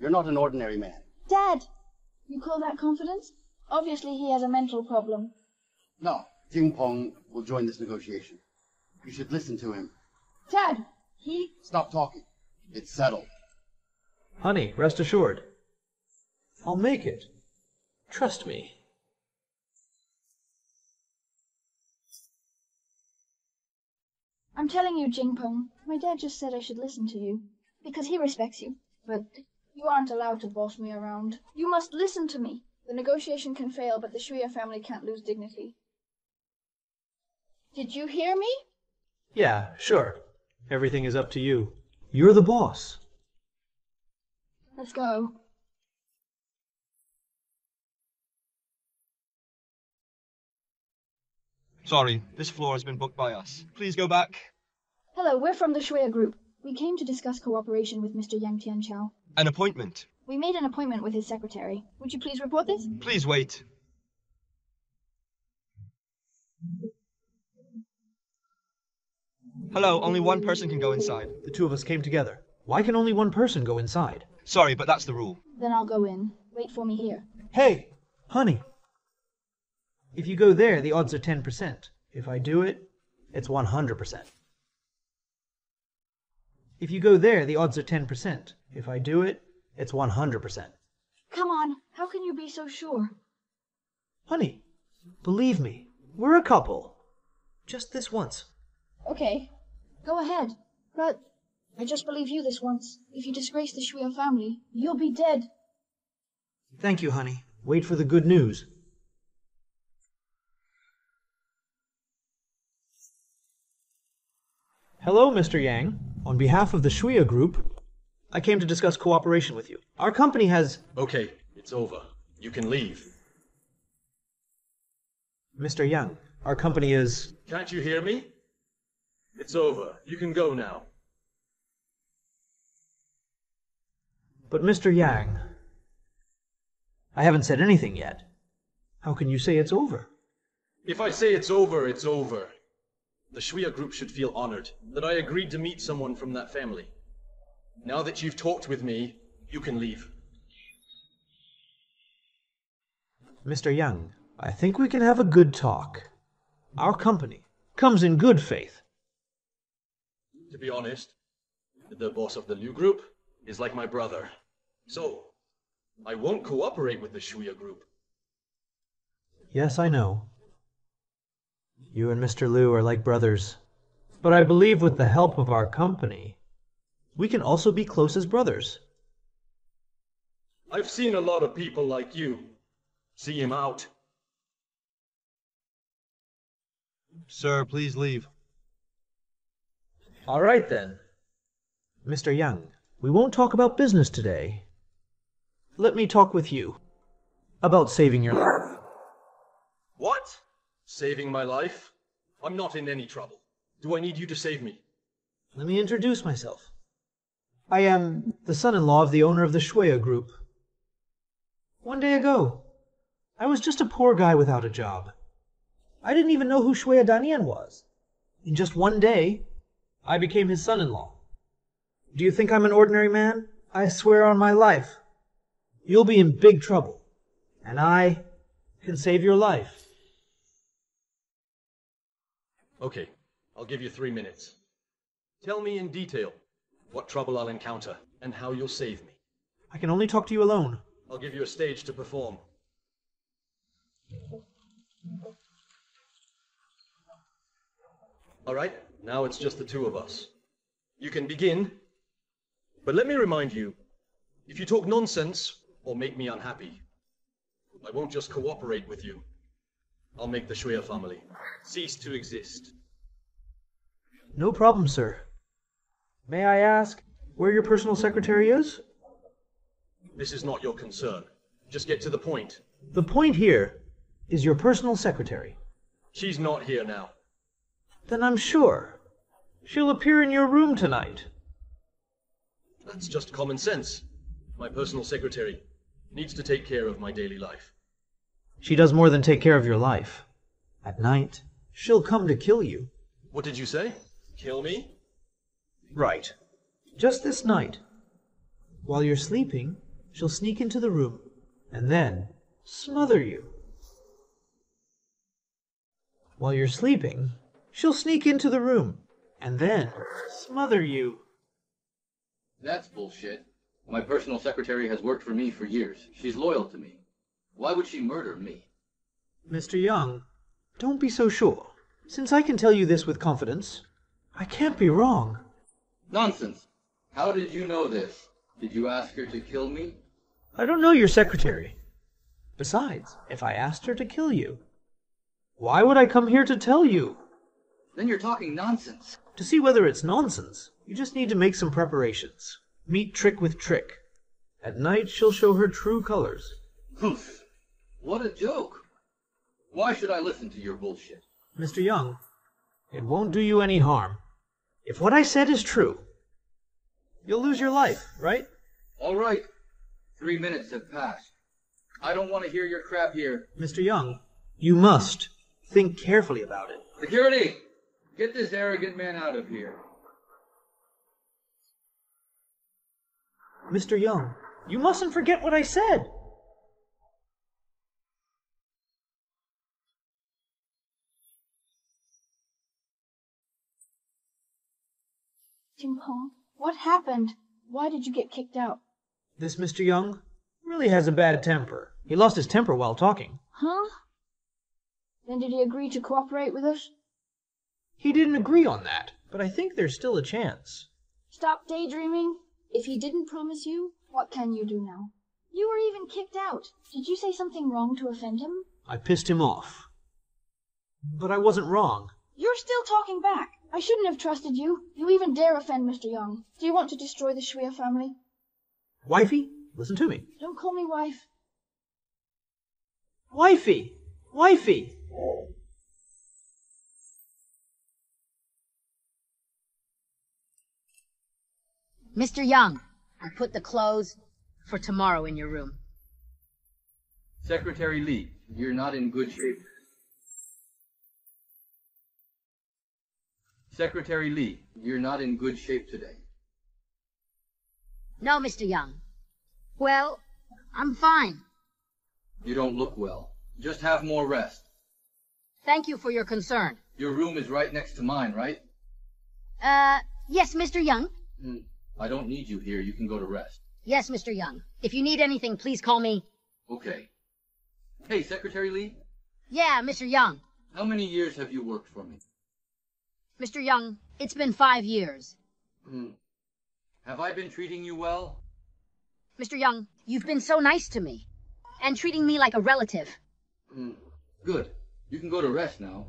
you're not an ordinary man. Dad, you call that confidence? Obviously he has a mental problem. No, Jing Peng will join this negotiation. You should listen to him. Dad, he... Stop talking. It's settled. Honey, rest assured. I'll make it. Trust me. I'm telling you, Jing Peng, my dad just said I should listen to you, because he respects you. But you aren't allowed to boss me around. You must listen to me. The negotiation can fail, but the Shuya family can't lose dignity. Did you hear me? Yeah, sure. Everything is up to you. You're the boss. Let's go. Sorry, this floor has been booked by us. Please go back. Hello, we're from the Shui Group. We came to discuss cooperation with Mister Yang Tianqiao. An appointment. We made an appointment with his secretary. Would you please report this? Please wait. Hello, only one person can go inside. The two of us came together. Why can only one person go inside? Sorry, but that's the rule. Then I'll go in. Wait for me here. Hey, honey. If you go there, the odds are ten percent. If I do it, it's one hundred percent. If you go there, the odds are ten percent. If I do it, it's one hundred percent. Come on, how can you be so sure? Honey, believe me, we're a couple. Just this once. Okay, go ahead, but I just believe you this once. If you disgrace the Shuya family, you'll be dead. Thank you, honey. Wait for the good news. Hello, Mister Yang. On behalf of the Shuya Group, I came to discuss cooperation with you. Our company has... Okay, it's over. You can leave. Mister Yang, our company is... Can't you hear me? It's over. You can go now. But Mister Yang, I haven't said anything yet. How can you say it's over? If I say it's over, it's over. The Shuya Group should feel honored that I agreed to meet someone from that family. Now that you've talked with me, you can leave. Mister Yang, I think we can have a good talk. Our company comes in good faith. To be honest, the boss of the Liu Group is like my brother. So, I won't cooperate with the Shuya Group. Yes, I know. You and Mister Liu are like brothers, but I believe with the help of our company, we can also be close as brothers. I've seen a lot of people like you. See him out. Sir, please leave. All right then. Mister Yang, we won't talk about business today. Let me talk with you about saving your life. What? Saving my life? I'm not in any trouble. Do I need you to save me? Let me introduce myself. I am the son-in-law of the owner of the Shuya Group. One day ago, I was just a poor guy without a job. I didn't even know who Shuya Danian was. In just one day, I became his son-in-law. Do you think I'm an ordinary man? I swear on my life, you'll be in big trouble, and I can save your life. Okay, I'll give you three minutes. Tell me in detail what trouble I'll encounter and how you'll save me. I can only talk to you alone. I'll give you a stage to perform. All right, now it's just the two of us. You can begin, but let me remind you, if you talk nonsense or make me unhappy, I won't just cooperate with you. I'll make the Shuya family cease to exist. No problem, sir. May I ask where your personal secretary is? This is not your concern. Just get to the point. The point here is your personal secretary. She's not here now. Then I'm sure she'll appear in your room tonight. That's just common sense. My personal secretary needs to take care of my daily life. She does more than take care of your life. At night, she'll come to kill you. What did you say? Kill me? Right. Just this night. While you're sleeping, she'll sneak into the room and then smother you. While you're sleeping, she'll sneak into the room and then smother you. That's bullshit. My personal secretary has worked for me for years. She's loyal to me. Why would she murder me? Mister Yang, don't be so sure. Since I can tell you this with confidence, I can't be wrong. Nonsense. How did you know this? Did you ask her to kill me? I don't know your secretary. Besides, if I asked her to kill you, why would I come here to tell you? Then you're talking nonsense. To see whether it's nonsense, you just need to make some preparations. Meet trick with trick. At night, she'll show her true colors. Humph. What a joke. Why should I listen to your bullshit? Mister Yang, it won't do you any harm. If what I said is true, you'll lose your life, right? All right. Three minutes have passed. I don't want to hear your crap here. Mister Yang, you must think carefully about it. Security! Get this arrogant man out of here. Mister Yang, you mustn't forget what I said. Jing Peng, what happened? Why did you get kicked out? This, Mister Yang, really has a bad temper. He lost his temper while talking. Huh? Then did he agree to cooperate with us? He didn't agree on that, but I think there's still a chance. Stop daydreaming. If he didn't promise you, what can you do now? You were even kicked out. Did you say something wrong to offend him? I pissed him off. But I wasn't wrong. You're still talking back. I shouldn't have trusted you. You even dare offend Mister Young. Do you want to destroy the Shuya family? Wifey, listen to me. Don't call me wife. Wifey! Wifey! Mister Young, I put the clothes for tomorrow in your room. Secretary Lee, you're not in good shape. Secretary Lee, you're not in good shape today. No, Mister Young. Well, I'm fine. You don't look well. Just have more rest. Thank you for your concern. Your room is right next to mine, right? Uh, yes, Mister Young. Mm, I don't need you here. You can go to rest. Yes, Mister Young. If you need anything, please call me. Okay. Hey, Secretary Lee? Yeah, Mister Young. How many years have you worked for me? Mister Young, it's been five years. Hmm. Have I been treating you well? Mister Young, you've been so nice to me, and treating me like a relative. Hmm. Good. You can go to rest now.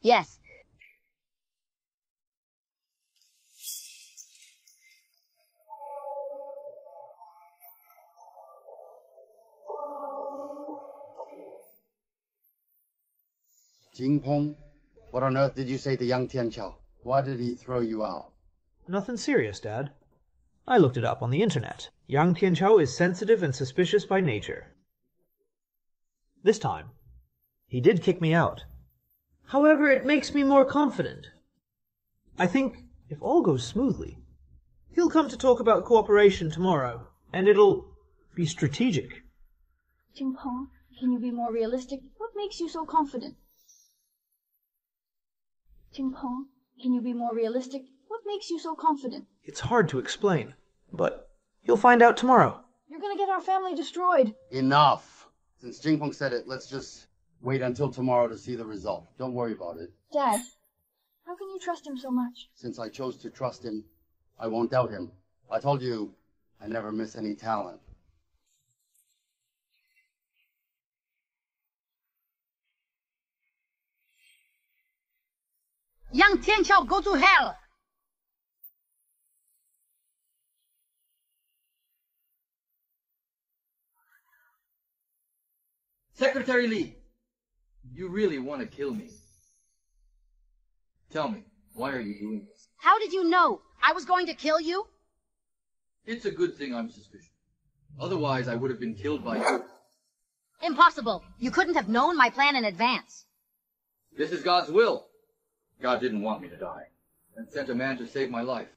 Yes. Jing Peng. What on earth did you say to Yang Tianqiao? Why did he throw you out? Nothing serious, Dad. I looked it up on the internet. Yang Tianqiao is sensitive and suspicious by nature. This time, he did kick me out. However, it makes me more confident. I think, if all goes smoothly, he'll come to talk about cooperation tomorrow, and it'll be strategic. Jing Peng, can you be more realistic? What makes you so confident? Jing Peng, can you be more realistic? What makes you so confident? It's hard to explain, but you'll find out tomorrow. You're gonna get our family destroyed. Enough. Since Jing Peng said it, let's just wait until tomorrow to see the result. Don't worry about it. Dad, how can you trust him so much? Since I chose to trust him, I won't doubt him. I told you, I never miss any talent. Yang Tianqiao, go to hell! Secretary Lee, you really want to kill me. Tell me, why are you doing this? How did you know I was going to kill you? It's a good thing I'm suspicious. Otherwise, I would have been killed by you. Impossible. You couldn't have known my plan in advance. This is God's will. God didn't want me to die, and sent a man to save my life.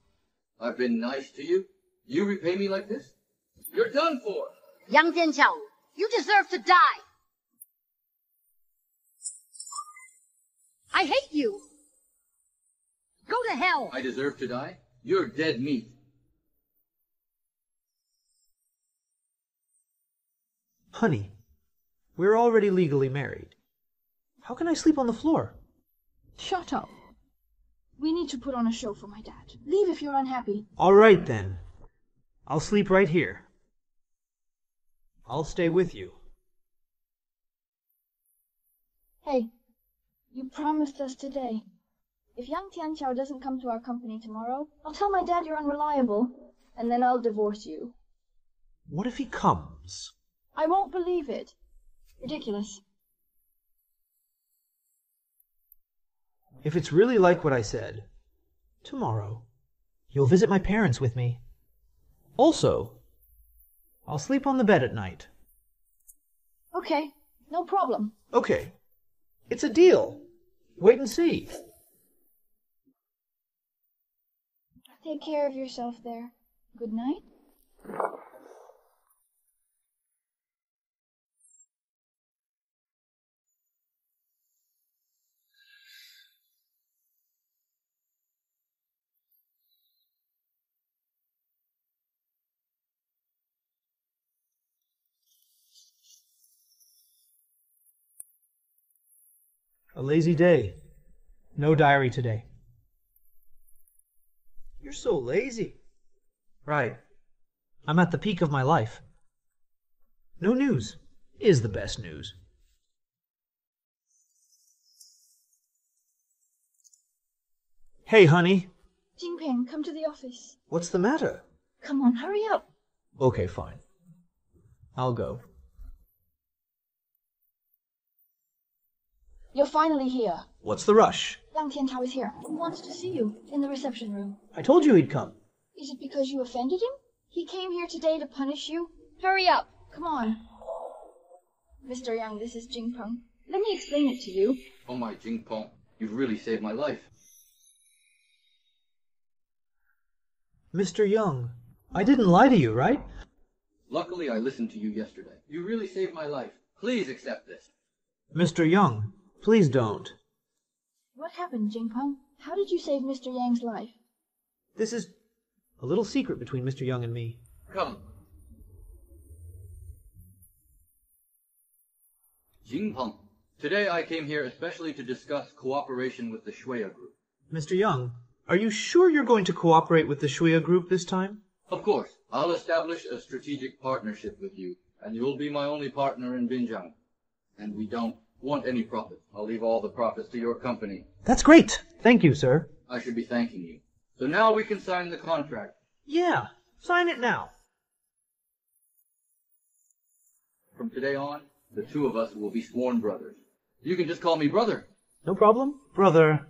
I've been nice to you. You repay me like this? You're done for! Yang Tianqiao, you deserve to die! I hate you! Go to hell! I deserve to die? You're dead meat. Honey, we're already legally married. How can I sleep on the floor? Shut up. We need to put on a show for my dad. Leave if you're unhappy. All right, then. I'll sleep right here. I'll stay with you. Hey, you promised us today. If Yang Tianqiao doesn't come to our company tomorrow, I'll tell my dad you're unreliable, and then I'll divorce you. What if he comes? I won't believe it. Ridiculous. If it's really like what I said, tomorrow, you'll visit my parents with me. Also, I'll sleep on the bed at night. Okay, no problem. Okay, it's a deal. Wait and see. Take care of yourself there. Good night. A lazy day. No diary today. You're so lazy. Right. I'm at the peak of my life. No news is the best news. Hey, honey. Jing Peng, come to the office. What's the matter? Come on, hurry up. Okay, fine. I'll go. You're finally here. What's the rush? Yang Tianqiao is here. He wants to see you in the reception room. I told you he'd come. Is it because you offended him? He came here today to punish you. Hurry up. Come on. Mister Yang, this is Jing Peng. Let me explain it to you. Oh my, Jing Peng, you've really saved my life. Mister Yang, I didn't lie to you, right? Luckily, I listened to you yesterday. You really saved my life. Please accept this. Mister Yang, please don't. What happened, Jing Peng? How did you save Mister Yang's life? This is a little secret between Mister Yang and me. Come. Jing Peng, today I came here especially to discuss cooperation with the Shuya Group. Mister Yang, are you sure you're going to cooperate with the Shuya Group this time? Of course. I'll establish a strategic partnership with you, and you'll be my only partner in Binjiang. And we don't want any profits. I'll leave all the profits to your company. That's great. Thank you, sir. I should be thanking you. So now we can sign the contract. Yeah, sign it now. From today on, the two of us will be sworn brothers. You can just call me brother. No problem, brother.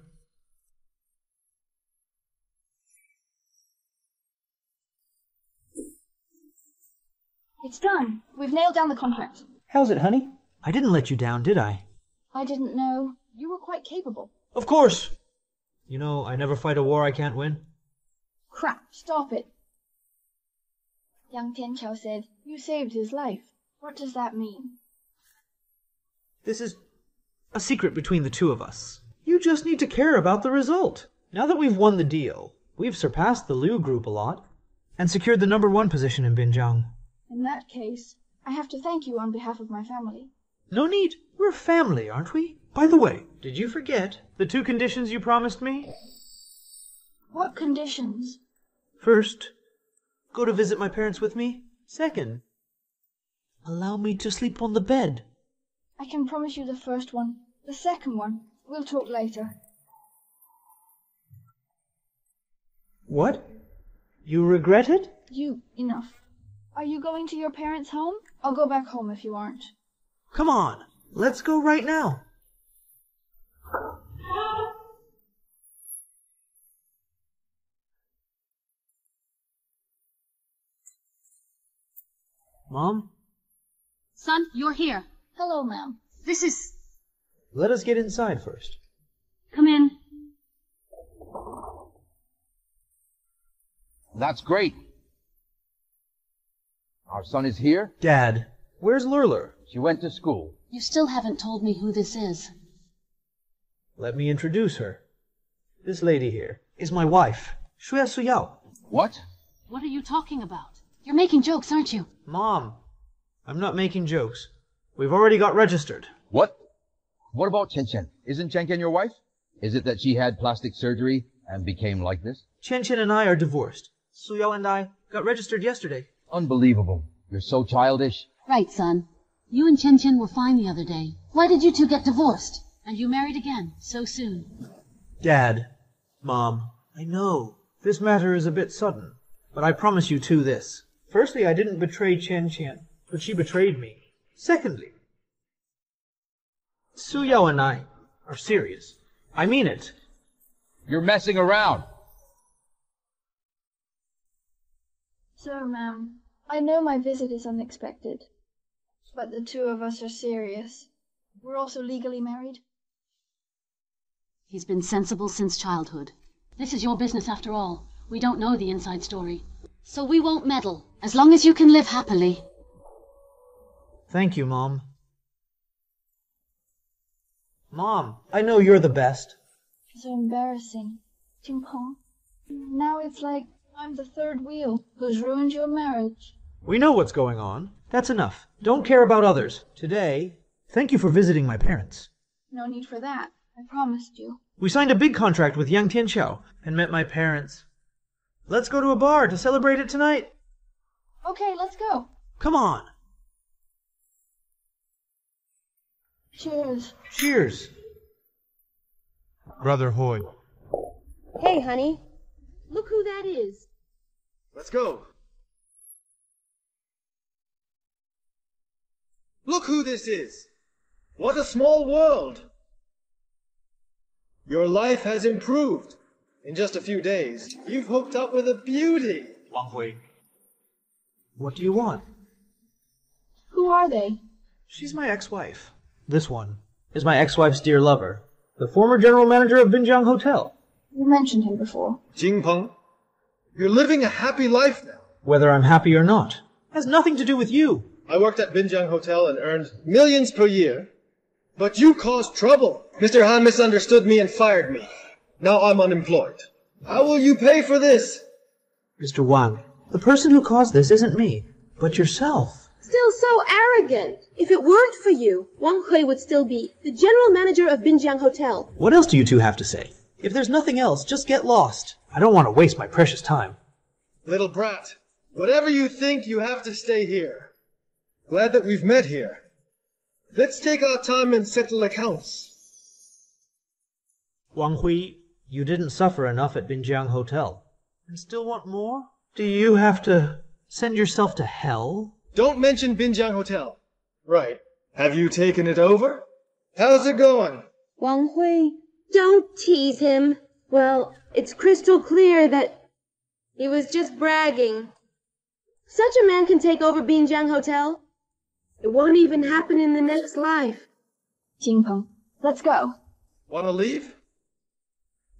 It's done. We've nailed down the contract. How's it, honey? I didn't let you down, did I? I didn't know. You were quite capable. Of course! You know, I never fight a war I can't win. Crap, stop it. Yang Tianqiao said, you saved his life. What does that mean? This is a secret between the two of us. You just need to care about the result. Now that we've won the deal, we've surpassed the Liu Group a lot and secured the number one position in Binjiang. In that case, I have to thank you on behalf of my family. No need. We're family, aren't we? By the way, did you forget the two conditions you promised me? What conditions? First, go to visit my parents with me. Second, allow me to sleep on the bed. I can promise you the first one. The second one, we'll talk later. What? You regret it? You, enough. Are you going to your parents' home? I'll go back home if you aren't. Come on, let's go right now. Mom? Son, you're here. Hello, ma'am. This is... Let us get inside first. Come in. That's great. Our son is here? Dad, where's Lurler? She went to school. You still haven't told me who this is. Let me introduce her. This lady here is my wife, Shui Suyao. What? What are you talking about? You're making jokes, aren't you? Mom, I'm not making jokes. We've already got registered. What? What about Chen Chen? Isn't Chen Chen your wife? Is it that she had plastic surgery and became like this? Chen Chen and I are divorced. Suyao and I got registered yesterday. Unbelievable. You're so childish. Right, son. You and Chen Chen were fine the other day. Why did you two get divorced? And you married again so soon. Dad, Mom, I know. This matter is a bit sudden, but I promise you two this. Firstly, I didn't betray Chen Chen, but she betrayed me. Secondly, Suyao and I are serious. I mean it. You're messing around. So, ma'am, I know my visit is unexpected, but the two of us are serious. We're also legally married. He's been sensible since childhood. This is your business after all. We don't know the inside story, so we won't meddle, as long as you can live happily. Thank you, Mom. Mom, I know you're the best. So embarrassing. Jing Peng, now it's like... I'm the third wheel who's ruined your marriage. We know what's going on. That's enough. Don't care about others. Today, thank you for visiting my parents. No need for that. I promised you. We signed a big contract with Yang Tianqiao and met my parents. Let's go to a bar to celebrate it tonight. Okay, let's go. Come on. Cheers. Cheers. Brother Hui. Hey, honey. Look who that is. Let's go. Look who this is. What a small world. Your life has improved. In just a few days, you've hooked up with a beauty. Wang Hui. What do you want? Who are they? She's my ex-wife. This one is my ex-wife's dear lover, the former general manager of Binjiang Hotel. You mentioned him before. Jing Peng. You're living a happy life now. Whether I'm happy or not has nothing to do with you. I worked at Binjiang Hotel and earned millions per year, but you caused trouble. Mister Han misunderstood me and fired me. Now I'm unemployed. How will you pay for this? Mister Wang, the person who caused this isn't me, but yourself. Still so arrogant. If it weren't for you, Wang Hui would still be the general manager of Binjiang Hotel. What else do you two have to say? If there's nothing else, just get lost. I don't want to waste my precious time. Little brat, whatever you think, you have to stay here. Glad that we've met here. Let's take our time and settle accounts. Wang Hui, you didn't suffer enough at Binjiang Hotel. And still want more? Do you have to send yourself to hell? Don't mention Binjiang Hotel. Right. Have you taken it over? How's it going? Wang Hui, don't tease him. Well, it's crystal clear that he was just bragging. Such a man can take over Binjiang Hotel. It won't even happen in the next life. Jing Peng, let's go. Wanna leave?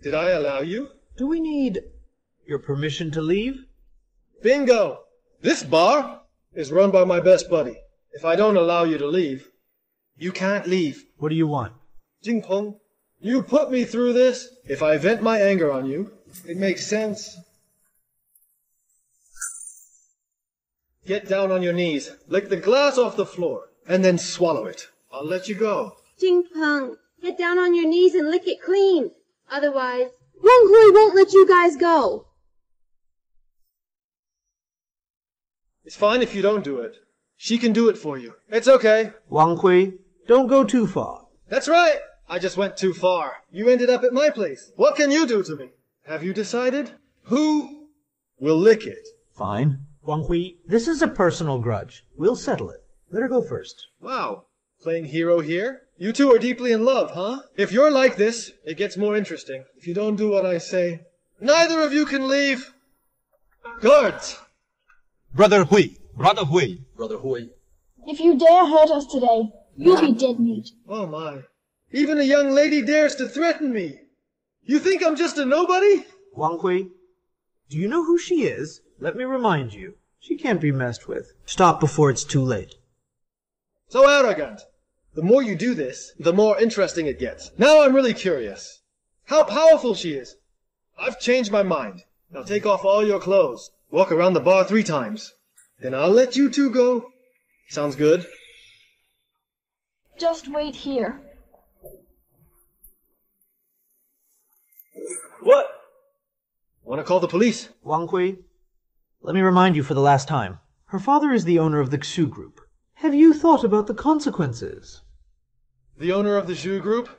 Did I allow you? Do we need your permission to leave? Bingo! This bar is run by my best buddy. If I don't allow you to leave, you can't leave. What do you want? Jing Peng, you put me through this. If I vent my anger on you, it makes sense. Get down on your knees, lick the glass off the floor, and then swallow it. I'll let you go. Jing Peng, get down on your knees and lick it clean. Otherwise, Wang Hui won't let you guys go. It's fine if you don't do it. She can do it for you. It's okay. Wang Hui, don't go too far. That's right. I just went too far. You ended up at my place. What can you do to me? Have you decided? Who will lick it? Fine. Wang Hui, this is a personal grudge. We'll settle it. Let her go first. Wow. Playing hero here? You two are deeply in love, huh? If you're like this, it gets more interesting. If you don't do what I say, neither of you can leave. Guards! Brother Hui. Brother Hui. Brother Hui. If you dare hurt us today, you'll be dead meat. Oh my. Even a young lady dares to threaten me. You think I'm just a nobody? Wang Hui, do you know who she is? Let me remind you, she can't be messed with. Stop before it's too late. So arrogant. The more you do this, the more interesting it gets. Now I'm really curious. How powerful she is. I've changed my mind. Now take off all your clothes. Walk around the bar three times. Then I'll let you two go. Sounds good? Just wait here. What? Want to call the police? Wang Hui. Let me remind you for the last time. Her father is the owner of the Zhu Group. Have you thought about the consequences? The owner of the Zhu Group?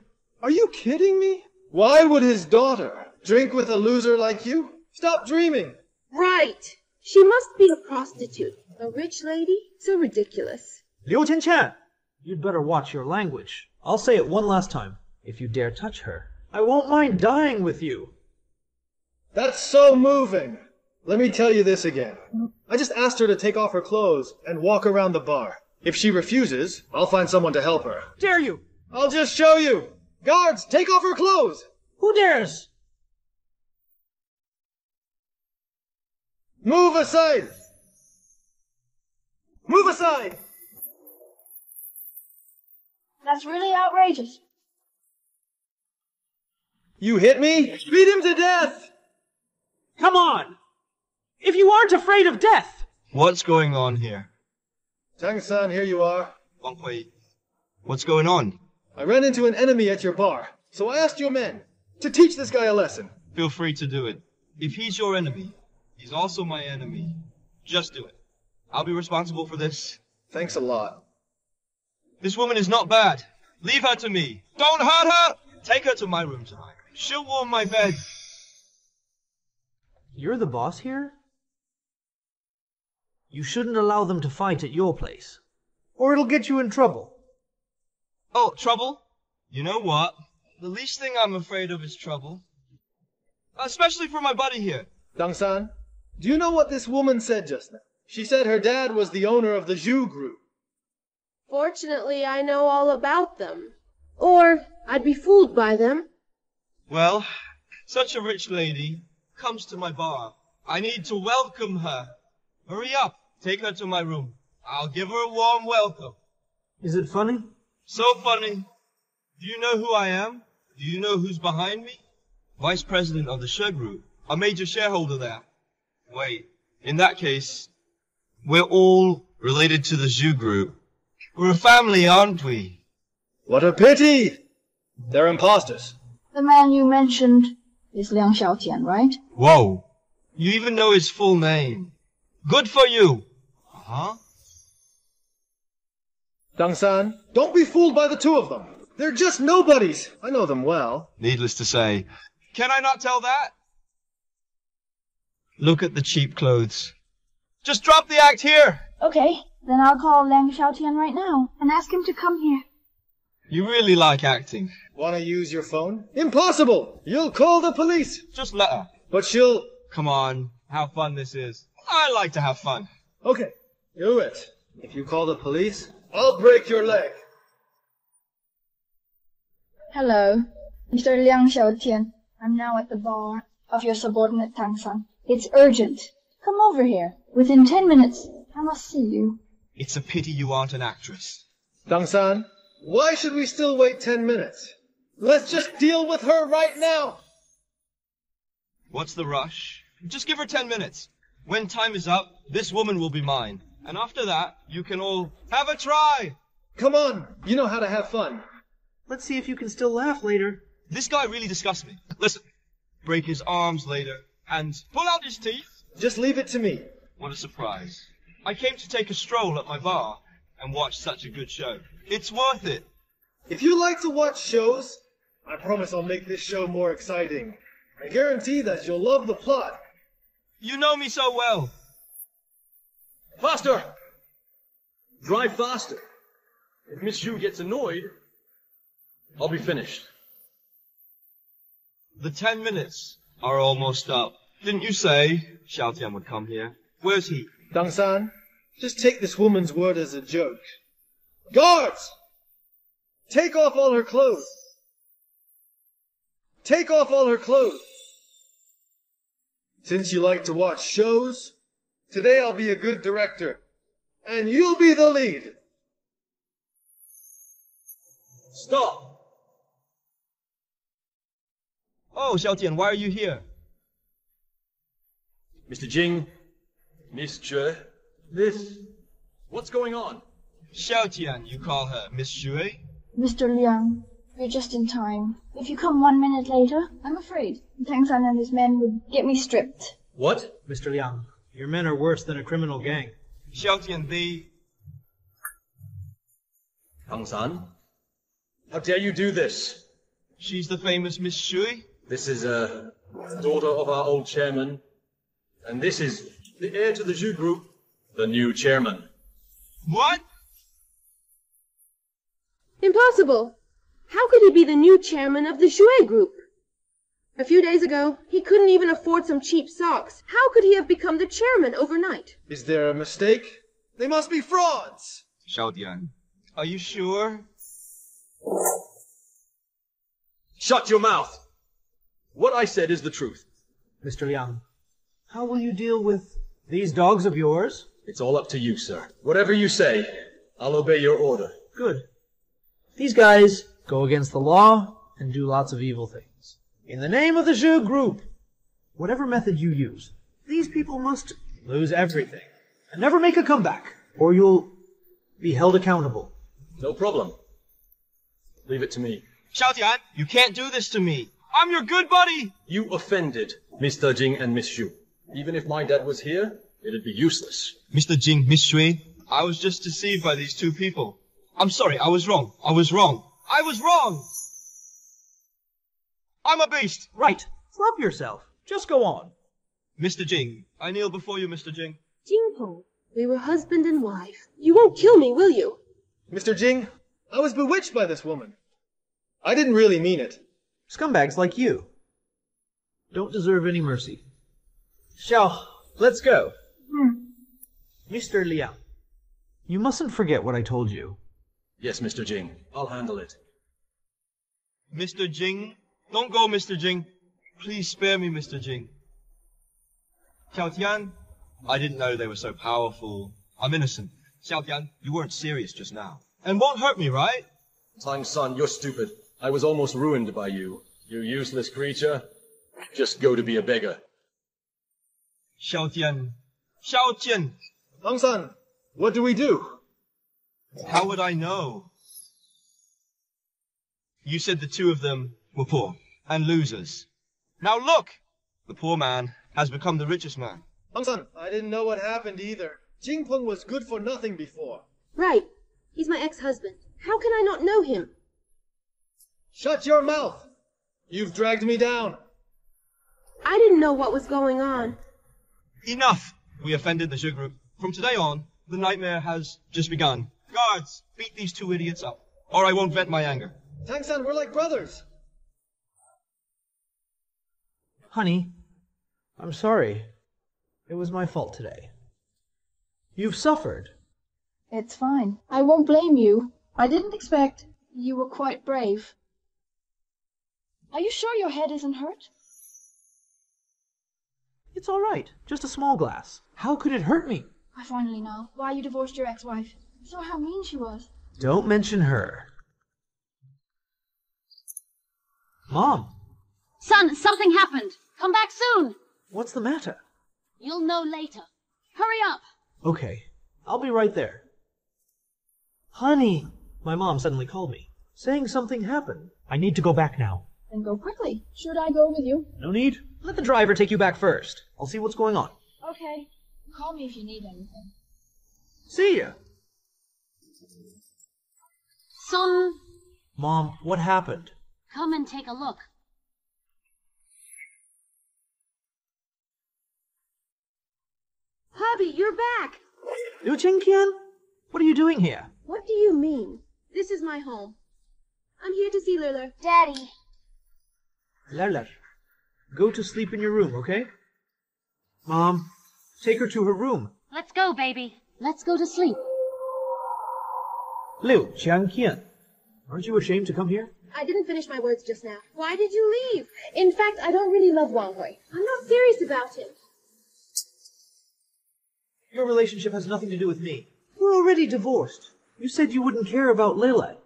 Are you kidding me? Why would his daughter drink with a loser like you? Stop dreaming! Right! She must be a prostitute. A rich lady? So ridiculous. Liu Qianqian! You'd better watch your language. I'll say it one last time. If you dare touch her, I won't mind dying with you. That's so moving! Let me tell you this again. I just asked her to take off her clothes and walk around the bar. If she refuses, I'll find someone to help her. Dare you! I'll just show you! Guards, take off her clothes! Who dares? Move aside! Move aside! That's really outrageous. You hit me? Beat him to death! Come on! If you aren't afraid of death! What's going on here? Tang San, here you are. Wang Hui, what's going on? I ran into an enemy at your bar, so I asked your men to teach this guy a lesson. Feel free to do it. If he's your enemy, he's also my enemy. Just do it. I'll be responsible for this. Thanks a lot. This woman is not bad. Leave her to me. Don't hurt her! Take her to my room tonight. She'll warm my bed. You're the boss here? You shouldn't allow them to fight at your place, or it'll get you in trouble. Oh, trouble? You know what? The least thing I'm afraid of is trouble. Especially for my buddy here. Tang San, do you know what this woman said just now? She said her dad was the owner of the Zhu Group. Fortunately, I know all about them. Or I'd be fooled by them. Well, such a rich lady comes to my bar. I need to welcome her. Hurry up. Take her to my room. I'll give her a warm welcome. Is it funny? So funny. Do you know who I am? Do you know who's behind me? Vice President of the Shui Group, a major shareholder there. Wait, in that case, we're all related to the Zhu Group. We're a family, aren't we? What a pity! They're imposters. The man you mentioned is Liang Xiaotian, right? Whoa! You even know his full name. Good for you! Uh-huh. Tang San, don't be fooled by the two of them. They're just nobodies. I know them well. Needless to say. Can I not tell that? Look at the cheap clothes. Just drop the act here. Okay, then I'll call Liang Xiaotian right now and ask him to come here. You really like acting. Wanna use your phone? Impossible! You'll call the police. Just let her. But she'll... Come on, how fun this is. I like to have fun. Okay, do it. If you call the police, I'll break your leg. Hello, Mister Liang Xiaotian. I'm now at the bar of your subordinate Tang San. It's urgent. Come over here. Within ten minutes, I must see you. It's a pity you aren't an actress. Tang San, why should we still wait ten minutes? Let's just deal with her right now. What's the rush? Just give her ten minutes. When time is up, this woman will be mine. And after that, you can all have a try. Come on, you know how to have fun. Let's see if you can still laugh later. This guy really disgusts me. Listen, break his arms later and pull out his teeth. Just leave it to me. What a surprise. I came to take a stroll at my bar and watch such a good show. It's worth it. If you like to watch shows, I promise I'll make this show more exciting. I guarantee that you'll love the plot. You know me so well. Faster! Drive faster. If Miss Yu gets annoyed, I'll be finished. The ten minutes are almost up. Didn't you say Xiaotian would come here? Where's he? Tang San, just take this woman's word as a joke. Guards! Take off all her clothes. Take off all her clothes. Since you like to watch shows, today I'll be a good director, and you'll be the lead. Stop! Oh, Xiaotian, why are you here? Mister Jing, Miss Zhe, this... What's going on? Xiaotian, you call her Miss Zhe? Mister Liang, you're just in time. If you come one minute later, I'm afraid Tang San and his men would get me stripped. What? Mister Liang, your men are worse than a criminal gang. Xiaotian, the... Tang San? How dare you do this? She's the famous Miss Shui. This is a uh, daughter of our old chairman. And this is the heir to the Zhu Group, the new chairman. What? Impossible! How could he be the new chairman of the Shui Group? A few days ago, he couldn't even afford some cheap socks. How could he have become the chairman overnight? Is there a mistake? They must be frauds! Xiaotian, are you sure? Shut your mouth! What I said is the truth. Mister Liang, how will you deal with these dogs of yours? It's all up to you, sir. Whatever you say, I'll obey your order. Good. These guys go against the law and do lots of evil things. In the name of the Zhu Group, whatever method you use, these people must lose everything and never make a comeback, or you'll be held accountable. No problem. Leave it to me. Xiaotian, you can't do this to me. I'm your good buddy. You offended Mister Jing and Miss Xu. Even if my dad was here, it'd be useless. Mister Jing, Miss Shui, I was just deceived by these two people. I'm sorry, I was wrong. I was wrong. I was wrong. I'm a beast. Right. Rub yourself. Just go on. Mister Jing, I kneel before you, Mister Jing. Jing Peng, we were husband and wife. You won't kill me, will you? Mister Jing, I was bewitched by this woman. I didn't really mean it. Scumbags like you don't deserve any mercy. Xiao, let's go. Mm. Mister Liang, you mustn't forget what I told you. Yes, Mister Jing, I'll handle it. Mister Jing, don't go, Mister Jing. Please spare me, Mister Jing. Xiaotian, I didn't know they were so powerful. I'm innocent. Xiaotian, you weren't serious just now. And won't hurt me, right? Tang San, you're stupid. I was almost ruined by you. You useless creature. Just go to be a beggar. Xiaotian. Xiaotian. Tang San, what do we do? How would I know? You said the two of them were poor and losers. Now look! The poor man has become the richest man. Tang San, I didn't know what happened either. Jing Peng was good for nothing before. Right. He's my ex-husband. How can I not know him? Shut your mouth! You've dragged me down. I didn't know what was going on. Enough! We offended the Zhu Group. From today on, the nightmare has just begun. Guards, beat these two idiots up, or I won't vent my anger. Tang San, we're like brothers. Honey, I'm sorry. It was my fault today. You've suffered. It's fine. I won't blame you. I didn't expect. You were quite brave. Are you sure your head isn't hurt? It's all right. Just a small glass. How could it hurt me? I finally know why you divorced your ex-wife. You saw how mean she was. Don't mention her. Mom. Son, something happened. Come back soon. What's the matter? You'll know later. Hurry up. Okay. I'll be right there. Honey, my mom suddenly called me, saying something happened. I need to go back now. Then go quickly. Should I go with you? No need. Let the driver take you back first. I'll see what's going on. Okay. Call me if you need anything. See ya. Son. Mom, what happened? Come and take a look. Hubby, you're back. Liu Qianqian, what are you doing here? What do you mean? This is my home. I'm here to see Lele. Daddy. Lele, go to sleep in your room, okay? Mom, take her to her room. Let's go, baby. Let's go to sleep. Liu Qianqian, aren't you ashamed to come here? I didn't finish my words just now. Why did you leave? In fact, I don't really love Wang Hui. I'm not serious about him. Your relationship has nothing to do with me. We're already divorced. You said you wouldn't care about Lele.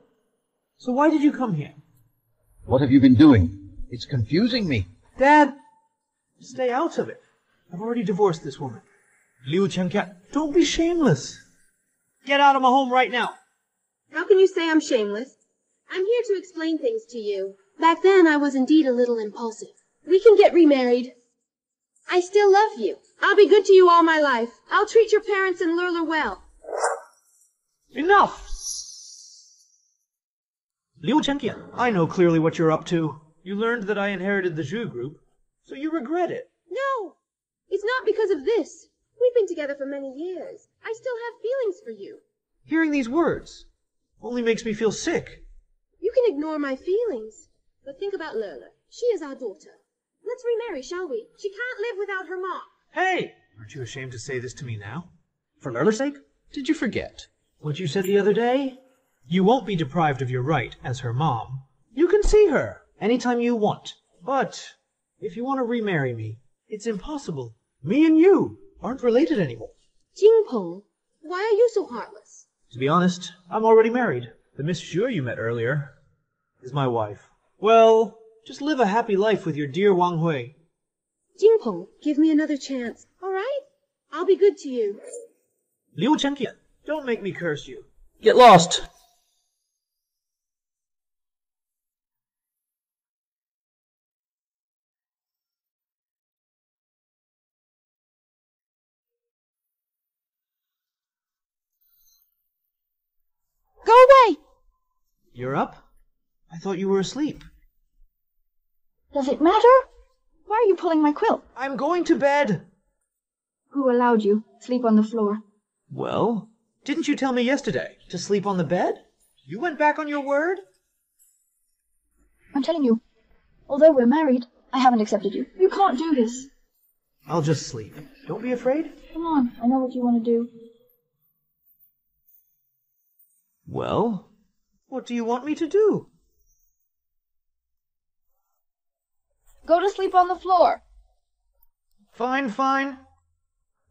So why did you come here? What have you been doing? It's confusing me. Dad, stay out of it. I've already divorced this woman. Liu Qianqian, don't be shameless. Get out of my home right now. How can you say I'm shameless? I'm here to explain things to you. Back then, I was indeed a little impulsive. We can get remarried. I still love you. I'll be good to you all my life. I'll treat your parents and Lele well. Enough! Liu Qianqian, I know clearly what you're up to. You learned that I inherited the Zhu Group, so you regret it. No! It's not because of this. We've been together for many years. I still have feelings for you. Hearing these words only makes me feel sick. You can ignore my feelings, but think about Lele. She is our daughter. Let's remarry, shall we? She can't live without her mom. Hey! Aren't you ashamed to say this to me now? For Lele's sake? Did you forget what you said the other day? You won't be deprived of your right as her mom. You can see her anytime you want. But if you want to remarry me, it's impossible. Me and you aren't related anymore. Jing Peng, why are you so heartless? To be honest, I'm already married. The Miss Xue you met earlier is my wife. Well, just live a happy life with your dear Wang Hui. Jing Peng, give me another chance, all right? I'll be good to you. Liu Qianqian, don't make me curse you. Get lost. Go away! You're up? I thought you were asleep. Does it matter? Why are you pulling my quilt? I'm going to bed. Who allowed you? Sleep on the floor. Well, didn't you tell me yesterday to sleep on the bed? You went back on your word? I'm telling you, although we're married, I haven't accepted you. You can't do this. I'll just sleep. Don't be afraid. Come on, I know what you want to do. Well, what do you want me to do? Go to sleep on the floor. Fine, fine.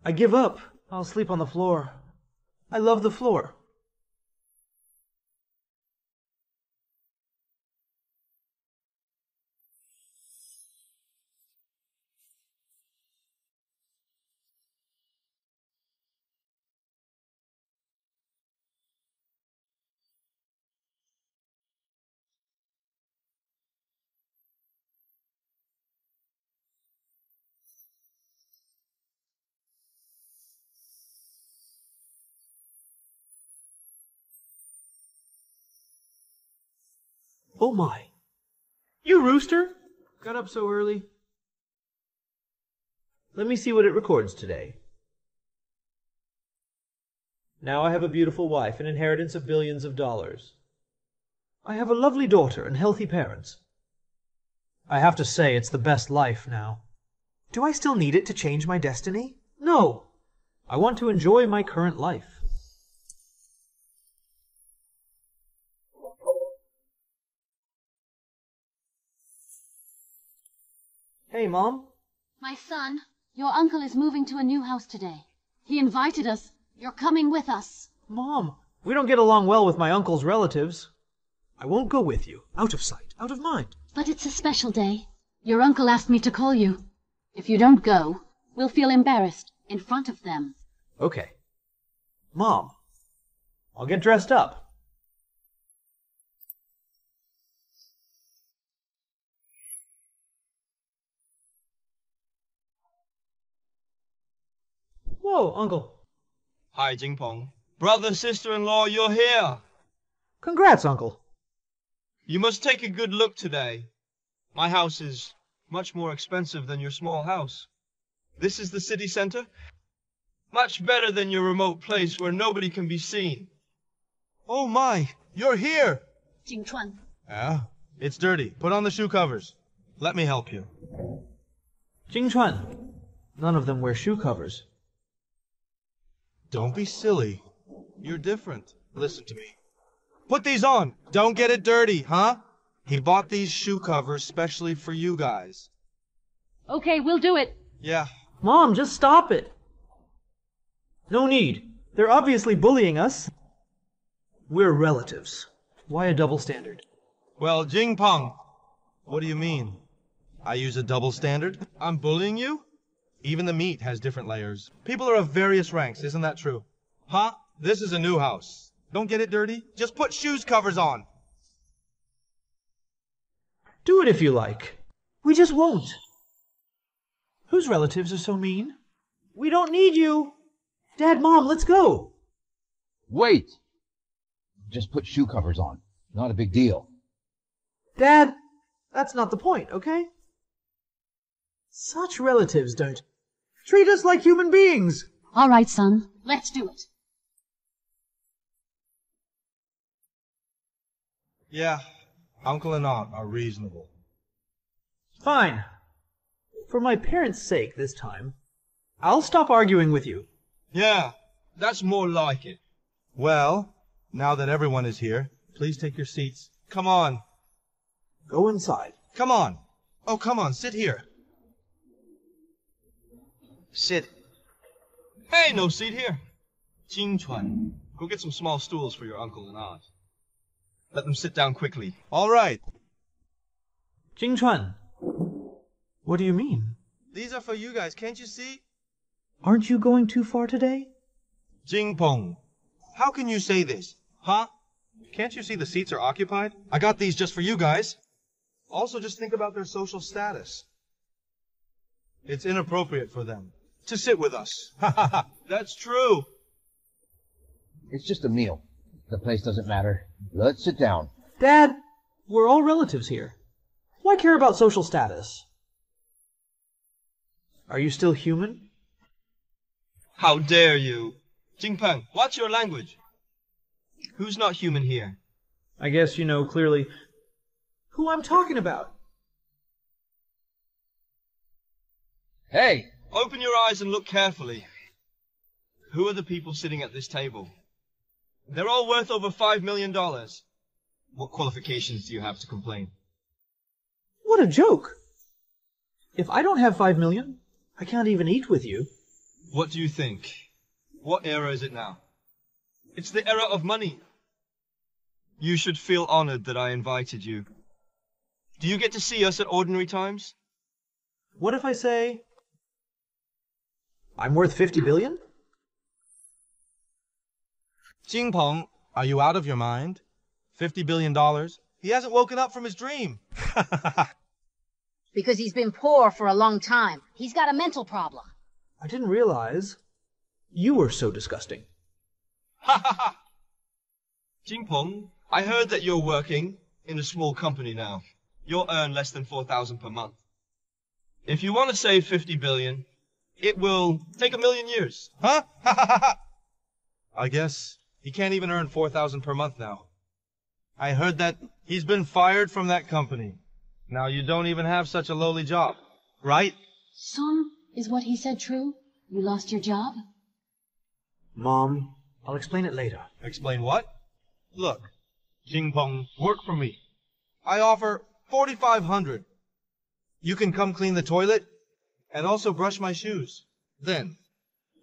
I give up. I'll sleep on the floor. I love the floor. Oh my! You rooster! Got up so early. Let me see what it records today. Now I have a beautiful wife, an inheritance of billions of dollars. I have a lovely daughter and healthy parents. I have to say it's the best life now. Do I still need it to change my destiny? No! I want to enjoy my current life. Hey, Mom. My son, your uncle is moving to a new house today. He invited us. You're coming with us. Mom, we don't get along well with my uncle's relatives. I won't go with you. Out of sight, out of mind. But it's a special day. Your uncle asked me to call you. If you don't go, we'll feel embarrassed in front of them. Okay. Mom, I'll get dressed up. Whoa, Uncle. Hi, Jing Peng. Brother and sister-in-law, you're here. Congrats, Uncle. You must take a good look today. My house is much more expensive than your small house. This is the city center. Much better than your remote place where nobody can be seen. Oh my, you're here. Jing Chuan. Yeah, it's dirty. Put on the shoe covers. Let me help you. Jing Chuan. None of them wear shoe covers. Don't be silly. You're different. Listen to me. Put these on. Don't get it dirty, huh? He bought these shoe covers specially for you guys. Okay, we'll do it. Yeah. Mom, just stop it. No need. They're obviously bullying us. We're relatives. Why a double standard? Well, Jing Peng, what do you mean? I use a double standard? I'm bullying you? Even the meat has different layers. People are of various ranks, isn't that true? Huh? This is a new house. Don't get it dirty. Just put shoes covers on. Do it if you like. We just won't. Whose relatives are so mean? We don't need you. Dad, Mom, let's go. Wait. Just put shoe covers on. Not a big deal. Dad, that's not the point, okay? Such relatives don't. Treat us like human beings! All right, son. Let's do it. Yeah, Uncle and Aunt are reasonable. Fine. For my parents' sake this time, I'll stop arguing with you. Yeah, that's more like it. Well, now that everyone is here, please take your seats. Come on. Go inside. Come on. Oh, come on, sit here. Sit. Hey, no seat here. Jing Chuan, go get some small stools for your uncle and aunt. Let them sit down quickly. All right. Jing Chuan, what do you mean? These are for you guys, can't you see? Aren't you going too far today? Jing Peng, how can you say this? Huh? Can't you see the seats are occupied? I got these just for you guys. Also, just think about their social status. It's inappropriate for them to sit with us. Ha ha ha. That's true. It's just a meal. The place doesn't matter. Let's sit down. Dad, we're all relatives here. Why care about social status? Are you still human? How dare you! Jing Peng, watch your language. Who's not human here? I guess you know clearly who I'm talking about. Hey! Open your eyes and look carefully. Who are the people sitting at this table? They're all worth over five million dollars. What qualifications do you have to complain? What a joke! If I don't have five million, I can't even eat with you. What do you think? What era is it now? It's the era of money. You should feel honored that I invited you. Do you get to see us at ordinary times? What if I say, I'm worth fifty billion? Jing Peng, are you out of your mind? fifty billion dollars? He hasn't woken up from his dream. Because he's been poor for a long time. He's got a mental problem. I didn't realize you were so disgusting. Ha ha ha! Jing Peng, I heard that you're working in a small company now. You'll earn less than four thousand per month. If you want to save fifty billion, it will take a million years. Huh? Ha ha ha ha! I guess he can't even earn four thousand per month now. I heard that he's been fired from that company. Now you don't even have such a lowly job, right? Son, is what he said true? You lost your job? Mom, I'll explain it later. Explain what? Look, Jing Peng, work for me. I offer forty-five hundred. You can come clean the toilet and also brush my shoes. Then,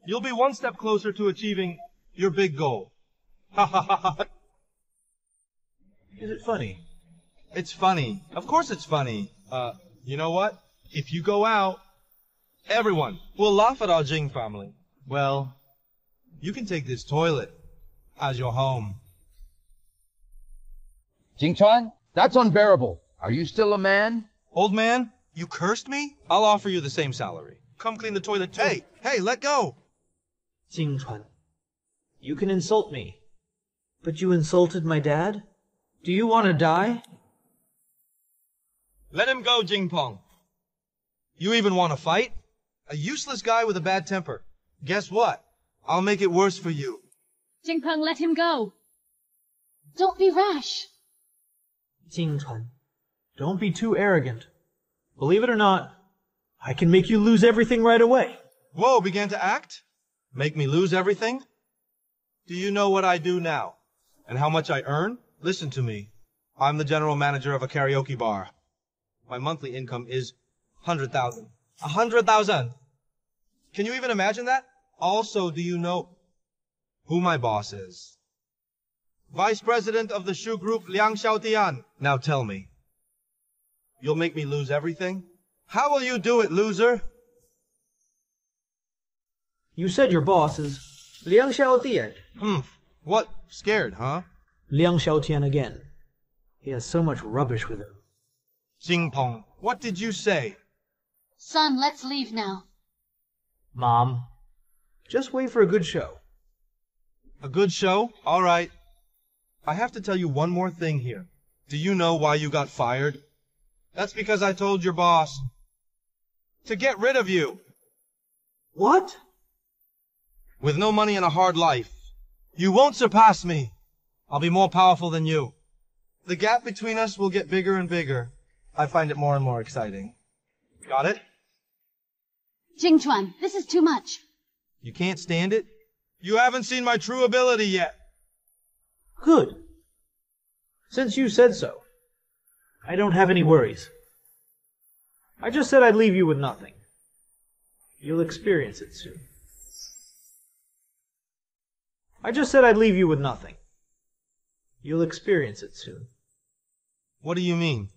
you'll be one step closer to achieving your big goal. Ha ha ha ha. Is it funny? It's funny. Of course it's funny. Uh, you know what? If you go out, everyone will laugh at our Jing family. Well, you can take this toilet as your home. Jing Chuan, that's unbearable. Are you still a man? Old man, you cursed me? I'll offer you the same salary. Come clean the toilet too. Hey, hey, let go! Jing Chuan, you can insult me, but you insulted my dad? Do you want to die? Let him go, Jing Peng. You even want to fight? A useless guy with a bad temper. Guess what? I'll make it worse for you. Jing Peng, let him go. Don't be rash. Jing Chuan, don't be too arrogant. Believe it or not, I can make you lose everything right away. Whoa, began to act? Make me lose everything? Do you know what I do now? And how much I earn? Listen to me. I'm the general manager of a karaoke bar. My monthly income is one hundred thousand dollars. one hundred thousand dollars! Can you even imagine that? Also, do you know who my boss is? Vice President of the Zhu Group, Liang Xiaotian. Now tell me, you'll make me lose everything? How will you do it, loser? You said your boss is Liang Xiaotian. Hmm. What? Scared, huh? Liang Xiaotian again. He has so much rubbish with him. Jing Peng, what did you say? Son, let's leave now. Mom, just wait for a good show. A good show? All right. I have to tell you one more thing here. Do you know why you got fired? That's because I told your boss to get rid of you. What? With no money and a hard life, you won't surpass me. I'll be more powerful than you. The gap between us will get bigger and bigger. I find it more and more exciting. Got it? Jing Chuan, this is too much. You can't stand it? You haven't seen my true ability yet. Good. Since you said so, I don't have any worries. I just said I'd leave you with nothing. You'll experience it soon. I just said I'd leave you with nothing. You'll experience it soon. What do you mean?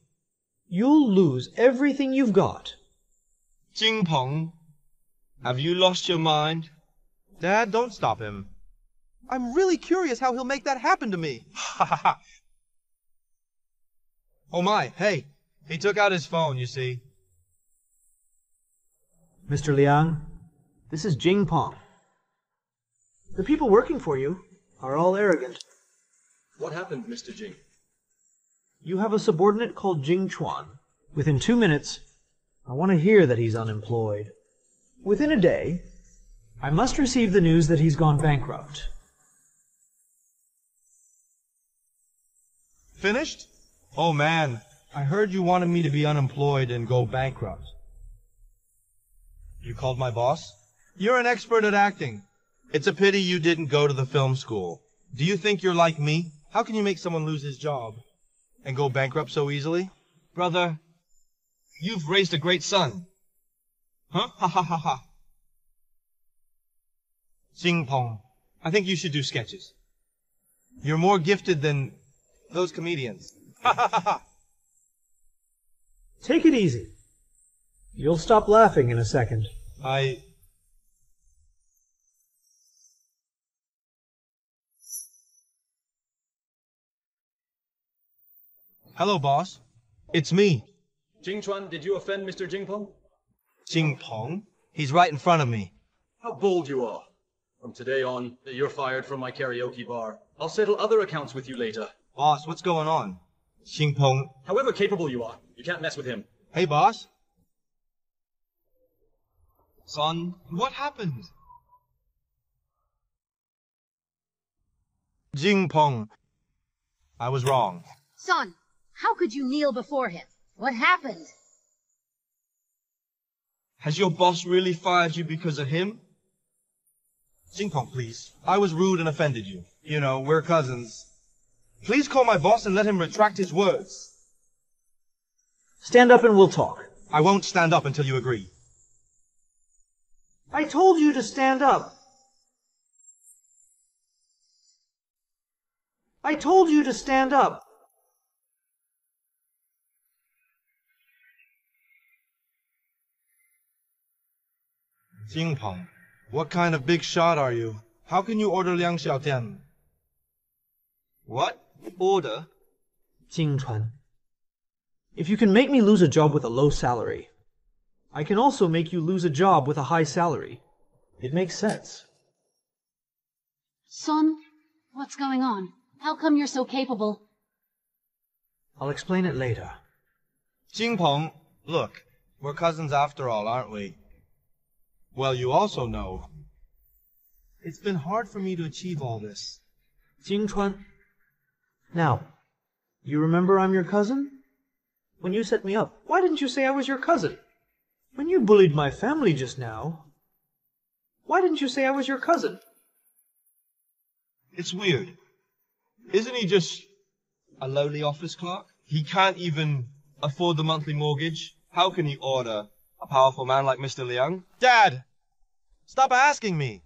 You'll lose everything you've got. Jing Peng, have you lost your mind? Dad, don't stop him. I'm really curious how he'll make that happen to me. Ha ha ha. Oh my, hey, he took out his phone, you see. Mister Liang, this is Jing Peng. The people working for you are all arrogant. What happened, Mister Jing? You have a subordinate called Jing Chuan. Within two minutes, I want to hear that he's unemployed. Within a day, I must receive the news that he's gone bankrupt. Finished? Oh man, I heard you wanted me to be unemployed and go bankrupt. You called my boss? You're an expert at acting. It's a pity you didn't go to the film school. Do you think you're like me? How can you make someone lose his job and go bankrupt so easily? Brother, you've raised a great son. Huh? Ha ha ha ha. Jing Peng, I think you should do sketches. You're more gifted than those comedians. Ha ha ha ha. Take it easy. You'll stop laughing in a second. I... Hello, boss. It's me. Jing Chuan, did you offend Mister Jing Peng? Jing Peng? He's right in front of me. How bold you are. From today on, you're fired from my karaoke bar. I'll settle other accounts with you later. Boss, what's going on? Jing Peng... However capable you are, you can't mess with him. Hey, boss. Son, what happened? Jing Peng. I was wrong. Son. How could you kneel before him? What happened? Has your boss really fired you because of him? Jing Peng, please. I was rude and offended you. You know, we're cousins. Please call my boss and let him retract his words. Stand up and we'll talk. I won't stand up until you agree. I told you to stand up. I told you to stand up. Jing Peng, what kind of big shot are you? How can you order Liang Xiaotian? What? Order? Jing Chuan, if you can make me lose a job with a low salary, I can also make you lose a job with a high salary. It makes sense. Son, what's going on? How come you're so capable? I'll explain it later. Jing Peng, look, we're cousins after all, aren't we? Well, you also know. It's been hard for me to achieve all this. Jing Chuan. Now, you remember I'm your cousin? When you set me up, why didn't you say I was your cousin? When you bullied my family just now, why didn't you say I was your cousin? It's weird. Isn't he just a lowly office clerk? He can't even afford the monthly mortgage. How can he order a powerful man like Mister Liang? Dad! Stop asking me!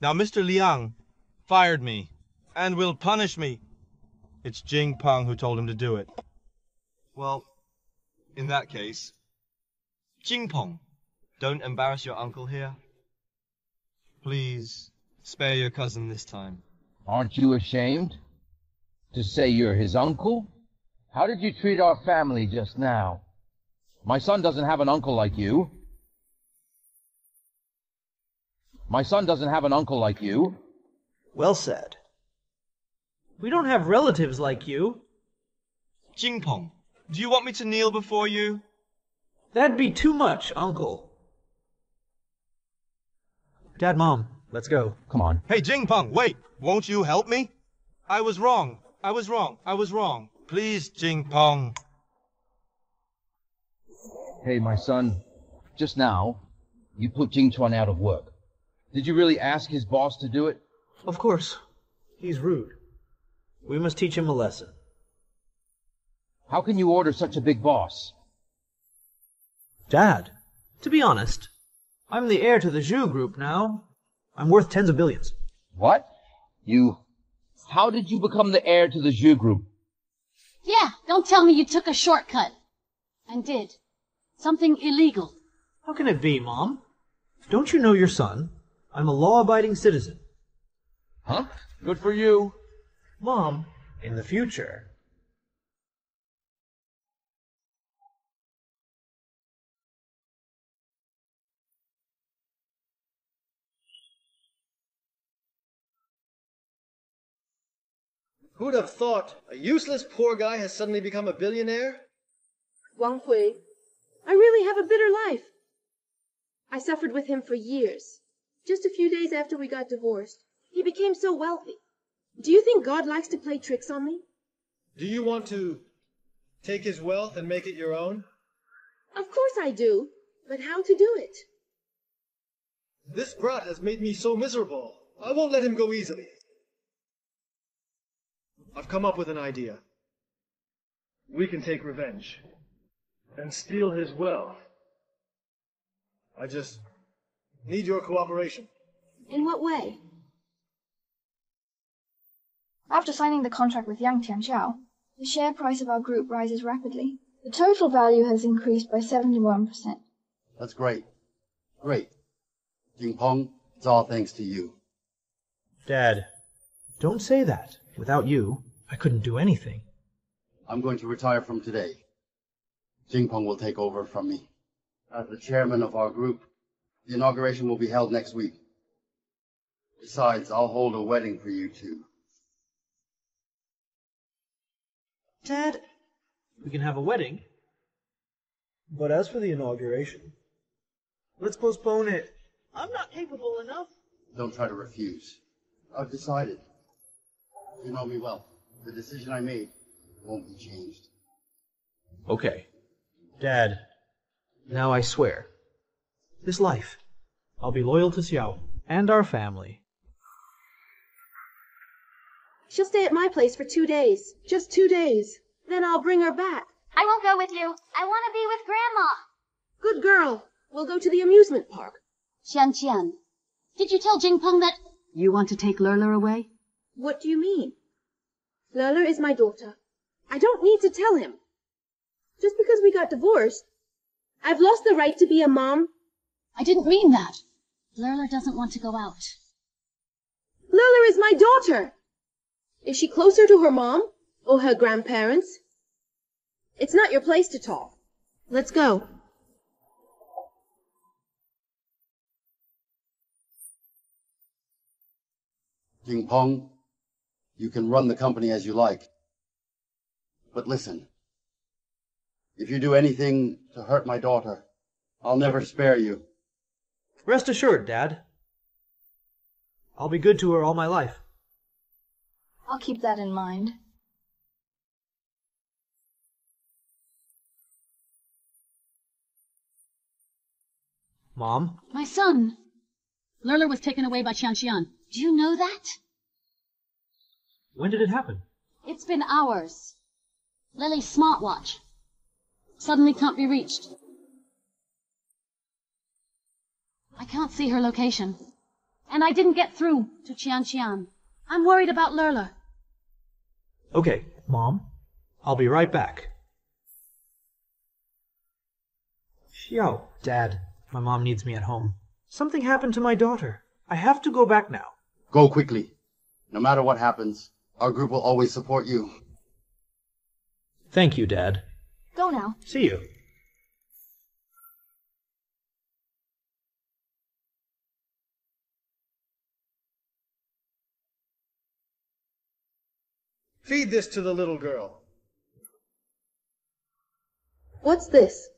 Now Mister Liang fired me and will punish me. It's Jing Peng who told him to do it. Well, in that case, Jing Peng, don't embarrass your uncle here. Please, spare your cousin this time. Aren't you ashamed to say you're his uncle? How did you treat our family just now? My son doesn't have an uncle like you. My son doesn't have an uncle like you. Well said. We don't have relatives like you. Jing Peng, do you want me to kneel before you? That'd be too much, uncle. Dad, Mom, let's go. Come on. Hey, Jing Peng, wait. Won't you help me? I was wrong. I was wrong. I was wrong. Please, Jing Peng. Hey, my son, just now, you put Jing Chuan out of work. Did you really ask his boss to do it? Of course. He's rude. We must teach him a lesson. How can you order such a big boss? Dad, to be honest, I'm the heir to the Zhu Group now. I'm worth tens of billions. What? You... How did you become the heir to the Zhu Group? Yeah, don't tell me you took a shortcut. And did. Something illegal. How can it be, Mom? Don't you know your son? I'm a law-abiding citizen. Huh? Good for you. Mom, in the future... Who'd have thought a useless poor guy has suddenly become a billionaire? Wang Hui, I really have a bitter life. I suffered with him for years. Just a few days after we got divorced, he became so wealthy. Do you think God likes to play tricks on me? Do you want to take his wealth and make it your own? Of course I do, but how to do it? This brat has made me so miserable. I won't let him go easily. I've come up with an idea. We can take revenge and steal his wealth. I just need your cooperation. In what way? After signing the contract with Yang Tianqiao, the share price of our group rises rapidly. The total value has increased by seventy-one percent. That's great. Great. Jing Peng, it's all thanks to you. Dad, don't say that. Without you, I couldn't do anything. I'm going to retire from today. Jing Peng will take over from me. As the chairman of our group, the inauguration will be held next week. Besides, I'll hold a wedding for you two. Dad, we can have a wedding. But as for the inauguration, let's postpone it. I'm not capable enough. Don't try to refuse. I've decided. You know me well. The decision I made won't be changed. Okay. Dad, now I swear. This life, I'll be loyal to Xiao and our family. She'll stay at my place for two days. Just two days. Then I'll bring her back. I won't go with you. I want to be with Grandma. Good girl. We'll go to the amusement park. Qian Qian, did you tell Jing Peng that... You want to take Lele away? What do you mean? Lele is my daughter. I don't need to tell him. Just because we got divorced, I've lost the right to be a mom. I didn't mean that. Lele doesn't want to go out. Lele is my daughter. Is she closer to her mom or her grandparents? It's not your place to talk. Let's go. Jing Peng, you can run the company as you like. But listen, if you do anything to hurt my daughter, I'll never spare you. Rest assured, Dad. I'll be good to her all my life. I'll keep that in mind. Mom? My son! Lele was taken away by Qianqian. Do you know that? When did it happen? It's been hours. Lele's smartwatch suddenly can't be reached. I can't see her location. And I didn't get through to Qianqian. I'm worried about Lele. Okay, Mom. I'll be right back. Xiao, Dad, my mom needs me at home. Something happened to my daughter. I have to go back now. Go quickly. No matter what happens, our group will always support you. Thank you, Dad. Go now. See you. Feed this to the little girl. What's this?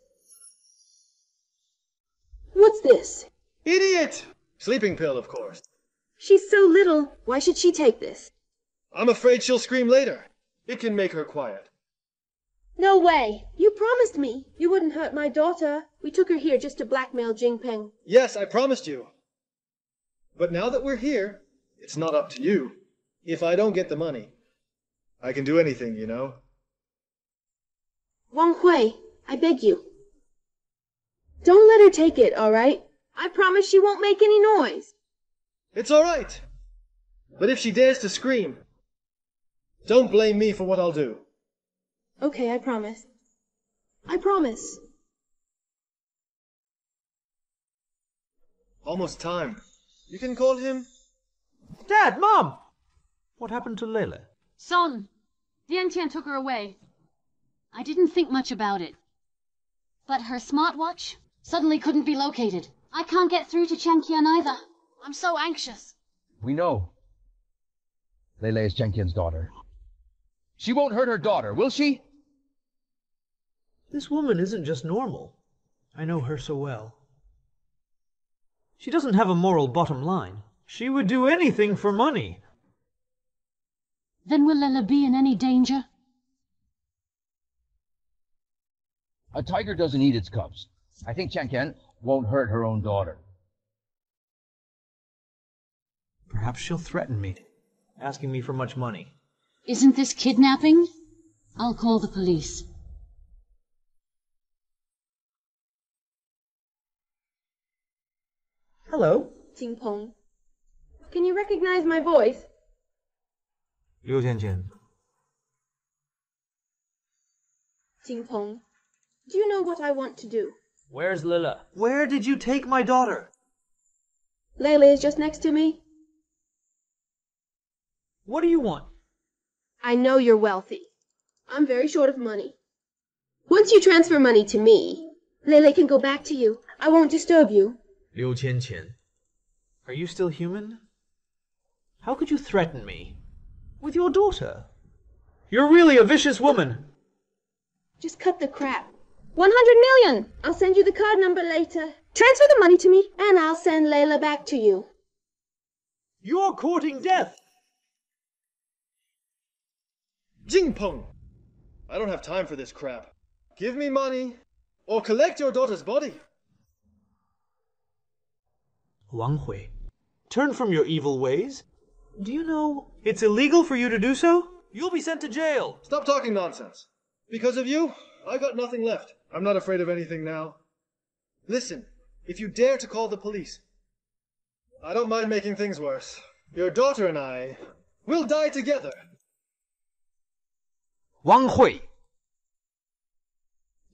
What's this? Idiot! Sleeping pill, of course. She's so little. Why should she take this? I'm afraid she'll scream later. It can make her quiet. No way. You promised me. You wouldn't hurt my daughter. We took her here just to blackmail Jing Peng. Yes, I promised you. But now that we're here, it's not up to you. If I don't get the money, I can do anything, you know. Wang Hui, I beg you. Don't let her take it, all right? I promise she won't make any noise. It's all right. But if she dares to scream, don't blame me for what I'll do. Okay, I promise. I promise. Almost time. You can call him... Dad, Mom! What happened to Lele? Son, Dian Tian took her away. I didn't think much about it. But her smartwatch suddenly couldn't be located. I can't get through to Qianqian either. I'm so anxious. We know. Lele is Qianqian's daughter. She won't hurt her daughter, will she? This woman isn't just normal. I know her so well. She doesn't have a moral bottom line. She would do anything for money. Then will Lele be in any danger? A tiger doesn't eat its cubs. I think Qianqian won't hurt her own daughter. Perhaps she'll threaten me, asking me for much money. Isn't this kidnapping? I'll call the police. Hello, Jing Peng. Can you recognize my voice? Liu Qianqian. Jing Peng, do you know what I want to do? Where's Lele? Where did you take my daughter? Lele is just next to me. What do you want? I know you're wealthy. I'm very short of money. Once you transfer money to me, Lele can go back to you. I won't disturb you. Liu Qianqian, are you still human? How could you threaten me? With your daughter? You're really a vicious woman. Just cut the crap. one hundred million! I'll send you the card number later. Transfer the money to me, and I'll send Lele back to you. You're courting death! Jing Peng! I don't have time for this crap. Give me money, or collect your daughter's body. Wang Hui, turn from your evil ways. Do you know it's illegal for you to do so? You'll be sent to jail! Stop talking nonsense. Because of you, I got nothing left. I'm not afraid of anything now. Listen, if you dare to call the police, I don't mind making things worse. Your daughter and I will die together. Wang Hui.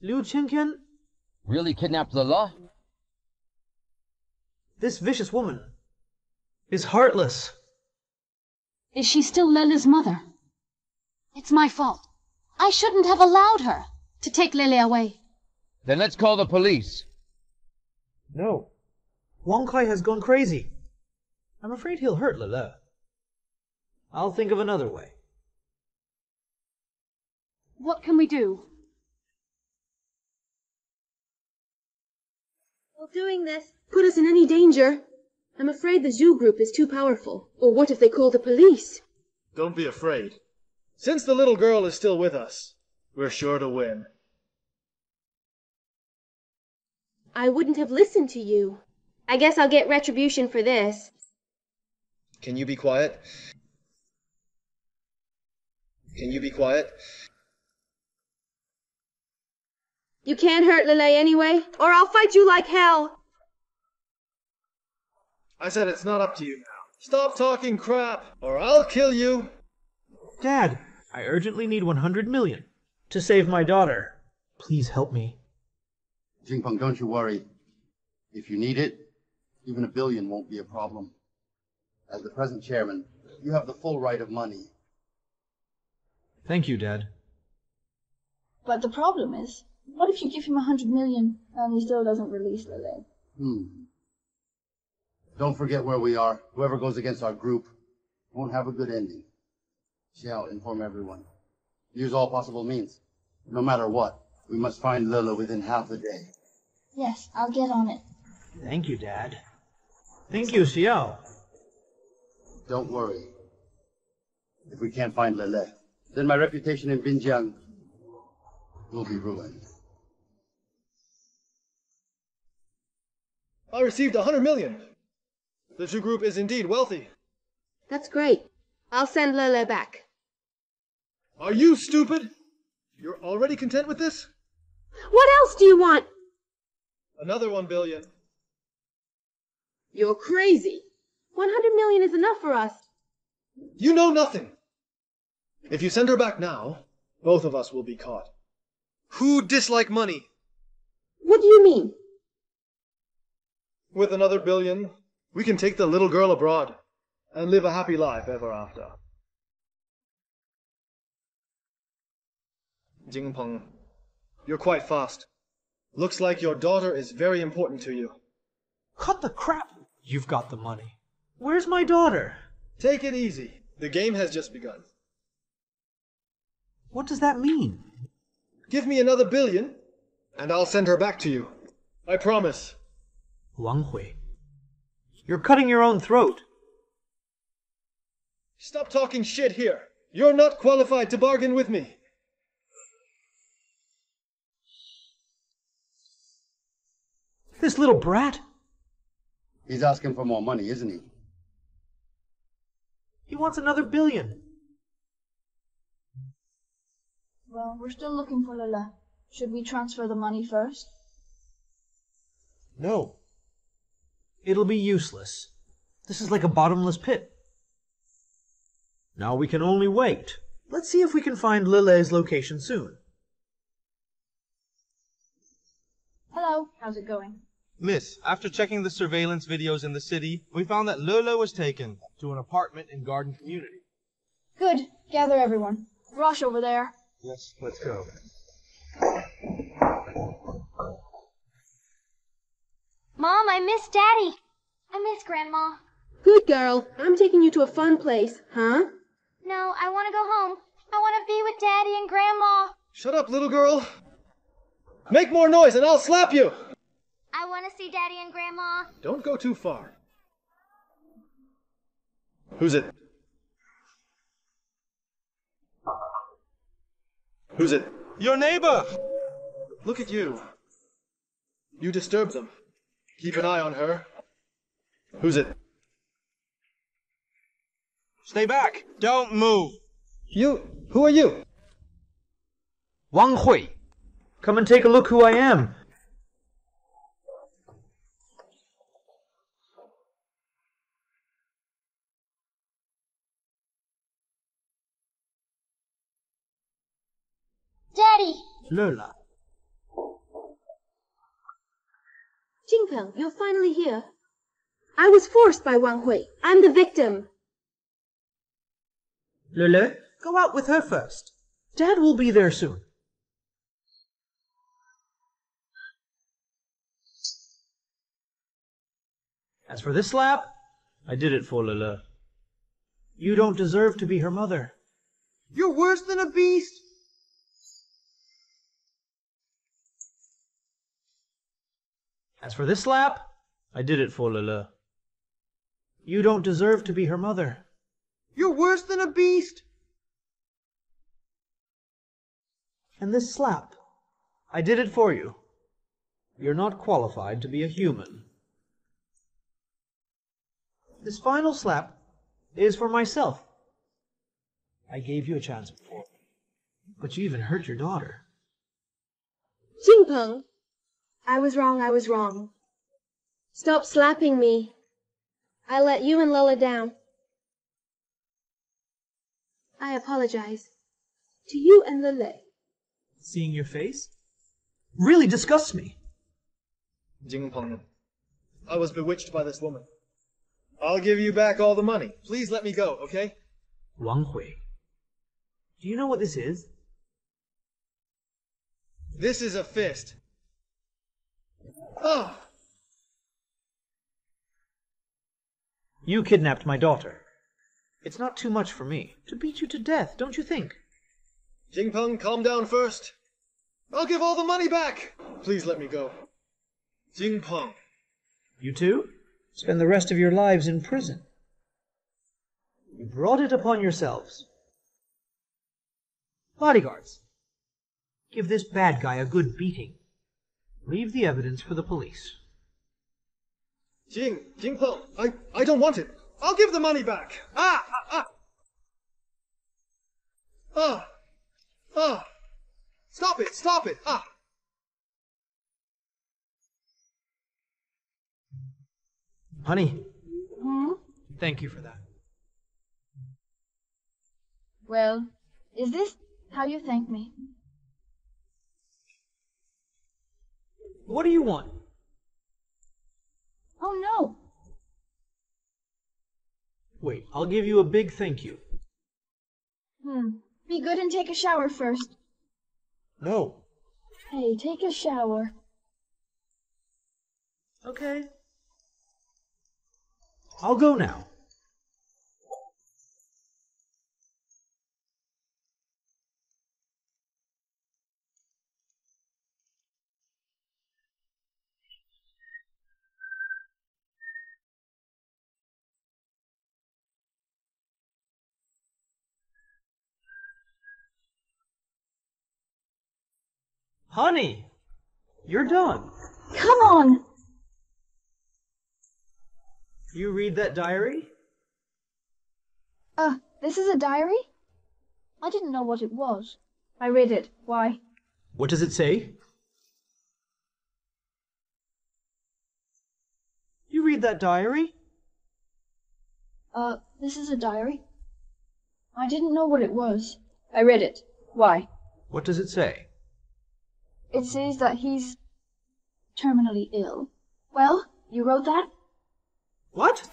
Liu Qianqian really kidnapped Lele? This vicious woman is heartless. Is she still Lele's mother? It's my fault. I shouldn't have allowed her to take Lele away. Then let's call the police. No. Wang Hui has gone crazy. I'm afraid he'll hurt Lele. I'll think of another way. What can we do? Well, doing this put us in any danger. I'm afraid the Zhu Group is too powerful. Or what if they call the police? Don't be afraid. Since the little girl is still with us, we're sure to win. I wouldn't have listened to you. I guess I'll get retribution for this. Can you be quiet? Can you be quiet? You can't hurt Lele anyway, or I'll fight you like hell. I said it's not up to you now. Stop talking crap, or I'll kill you. Dad! I urgently need one hundred million to save my daughter. Please help me. Jing Peng, don't you worry. If you need it, even a billion won't be a problem. As the present chairman, you have the full right of money. Thank you, Dad. But the problem is, what if you give him one hundred million and he still doesn't release Lele? Hmm. Don't forget where we are. Whoever goes against our group won't have a good ending. Shall inform everyone. Use all possible means. No matter what, we must find Lele within half a day. Yes, I'll get on it. Thank you, Dad. Thank you, Xiao. Don't worry. If we can't find Lele, then my reputation in Binjiang will be ruined. I received a hundred million. The Zhu Group is indeed wealthy. That's great. I'll send Lele back. Are you stupid? You're already content with this? What else do you want? Another one billion. You're crazy. One hundred million is enough for us. You know nothing. If you send her back now, both of us will be caught. Who dislike money? What do you mean? With another billion, we can take the little girl abroad and live a happy life ever after. Jing Peng, you're quite fast. Looks like your daughter is very important to you. Cut the crap! You've got the money. Where's my daughter? Take it easy. The game has just begun. What does that mean? Give me another billion, and I'll send her back to you. I promise. Wang Hui, you're cutting your own throat. Stop talking shit here. You're not qualified to bargain with me. This little brat. He's asking for more money, isn't he? He wants another billion. Well, we're still looking for Lele. Should we transfer the money first? No. It'll be useless. This is like a bottomless pit. Now we can only wait. Let's see if we can find Lele's location soon. Hello, how's it going? Miss, after checking the surveillance videos in the city, we found that Lele was taken to an apartment in Garden Community. Good. Gather everyone. Rush over there. Yes, let's go. Mom, I miss Daddy. I miss Grandma. Good girl. I'm taking you to a fun place, huh? No, I want to go home. I want to be with Daddy and Grandma. Shut up, little girl. Make more noise and I'll slap you. I want to see Daddy and Grandma. Don't go too far. Who's it? Who's it? Your neighbor! Look at you. You disturb them. Keep an eye on her. Who's it? Stay back! Don't move! You? Who are you? Wang Hui. Come and take a look who I am. Daddy! Lele. Jing Peng, you're finally here. I was forced by Wang Hui. I'm the victim. Lele, go out with her first. Dad will be there soon. As for this slap, I did it for Lele. You don't deserve to be her mother. You're worse than a beast! As for this slap, I did it for Lele. You don't deserve to be her mother. You're worse than a beast! And this slap, I did it for you. You're not qualified to be a human. This final slap is for myself. I gave you a chance before, but you even hurt your daughter. Jing Peng, I was wrong, I was wrong. Stop slapping me. I let you and Lele down. I apologize. To you and Lele. Seeing your face really disgusts me. Jing Peng, I was bewitched by this woman. I'll give you back all the money. Please let me go, okay? Wang Hui, do you know what this is? This is a fist. Oh! You kidnapped my daughter. It's not too much for me to beat you to death, don't you think? Jing Peng, calm down first. I'll give all the money back. Please let me go. Jing Peng. You too? Spend the rest of your lives in prison. You brought it upon yourselves. Bodyguards, give this bad guy a good beating. Leave the evidence for the police. Jing, Jing Peng, I, I don't want it. I'll give the money back. Ah, ah, ah. Ah, ah. Stop it, stop it, ah. Honey, hmm? Thank you for that. Well, is this how you thank me? What do you want? Oh, no. Wait, I'll give you a big thank you. Hmm. Be good and take a shower first. No. Hey, take a shower. Okay. I'll go now. Honey, you're done. Come on. You read that diary? Uh, this is a diary? I didn't know what it was. I read it. Why? What does it say? You read that diary? Uh, this is a diary. I didn't know what it was. I read it. Why? What does it say? It says that he's terminally ill. Well, you wrote that? What?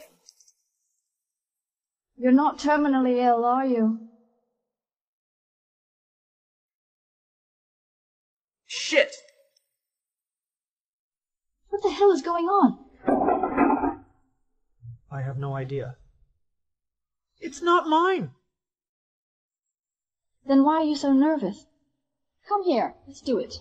You're not terminally ill, are you? Shit! What the hell is going on? I have no idea. It's not mine! Then why are you so nervous? Come here, let's do it.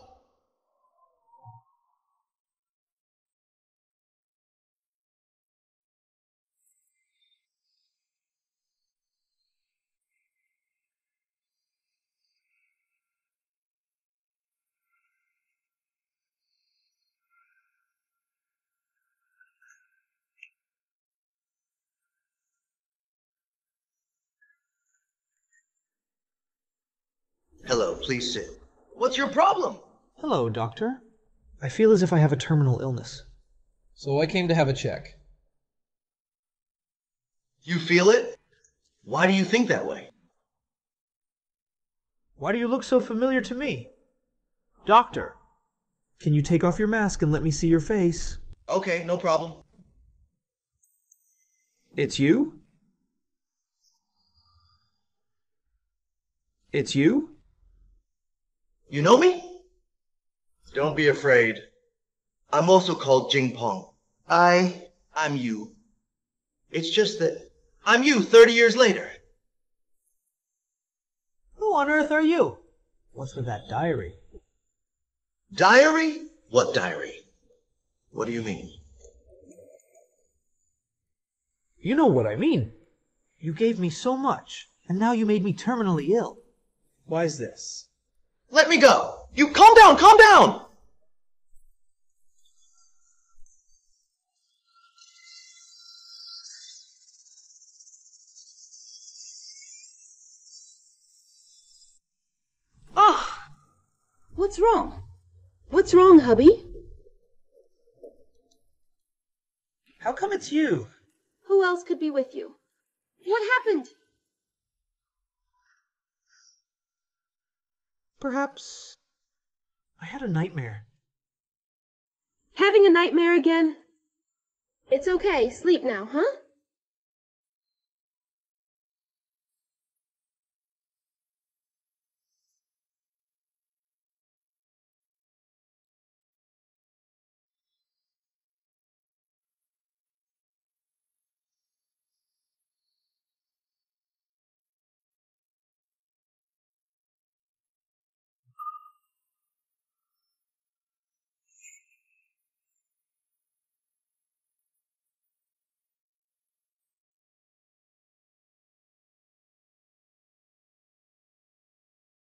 Hello, please sit. What's your problem? Hello, doctor. I feel as if I have a terminal illness. So I came to have a check. You feel it? Why do you think that way? Why do you look so familiar to me? Doctor, can you take off your mask and let me see your face? Okay, no problem. It's you? It's you? You know me? Don't be afraid. I'm also called Jing Peng. I am you. It's just that I'm you thirty years later. Who on earth are you? What's with that diary? Diary? What diary? What do you mean? You know what I mean. You gave me so much, and now you made me terminally ill. Why's this? Let me go! You calm down, calm down! Oh! What's wrong? What's wrong, hubby? How come it's you? Who else could be with you? What happened? Perhaps I had a nightmare. Having a nightmare again? It's okay. Sleep now, huh?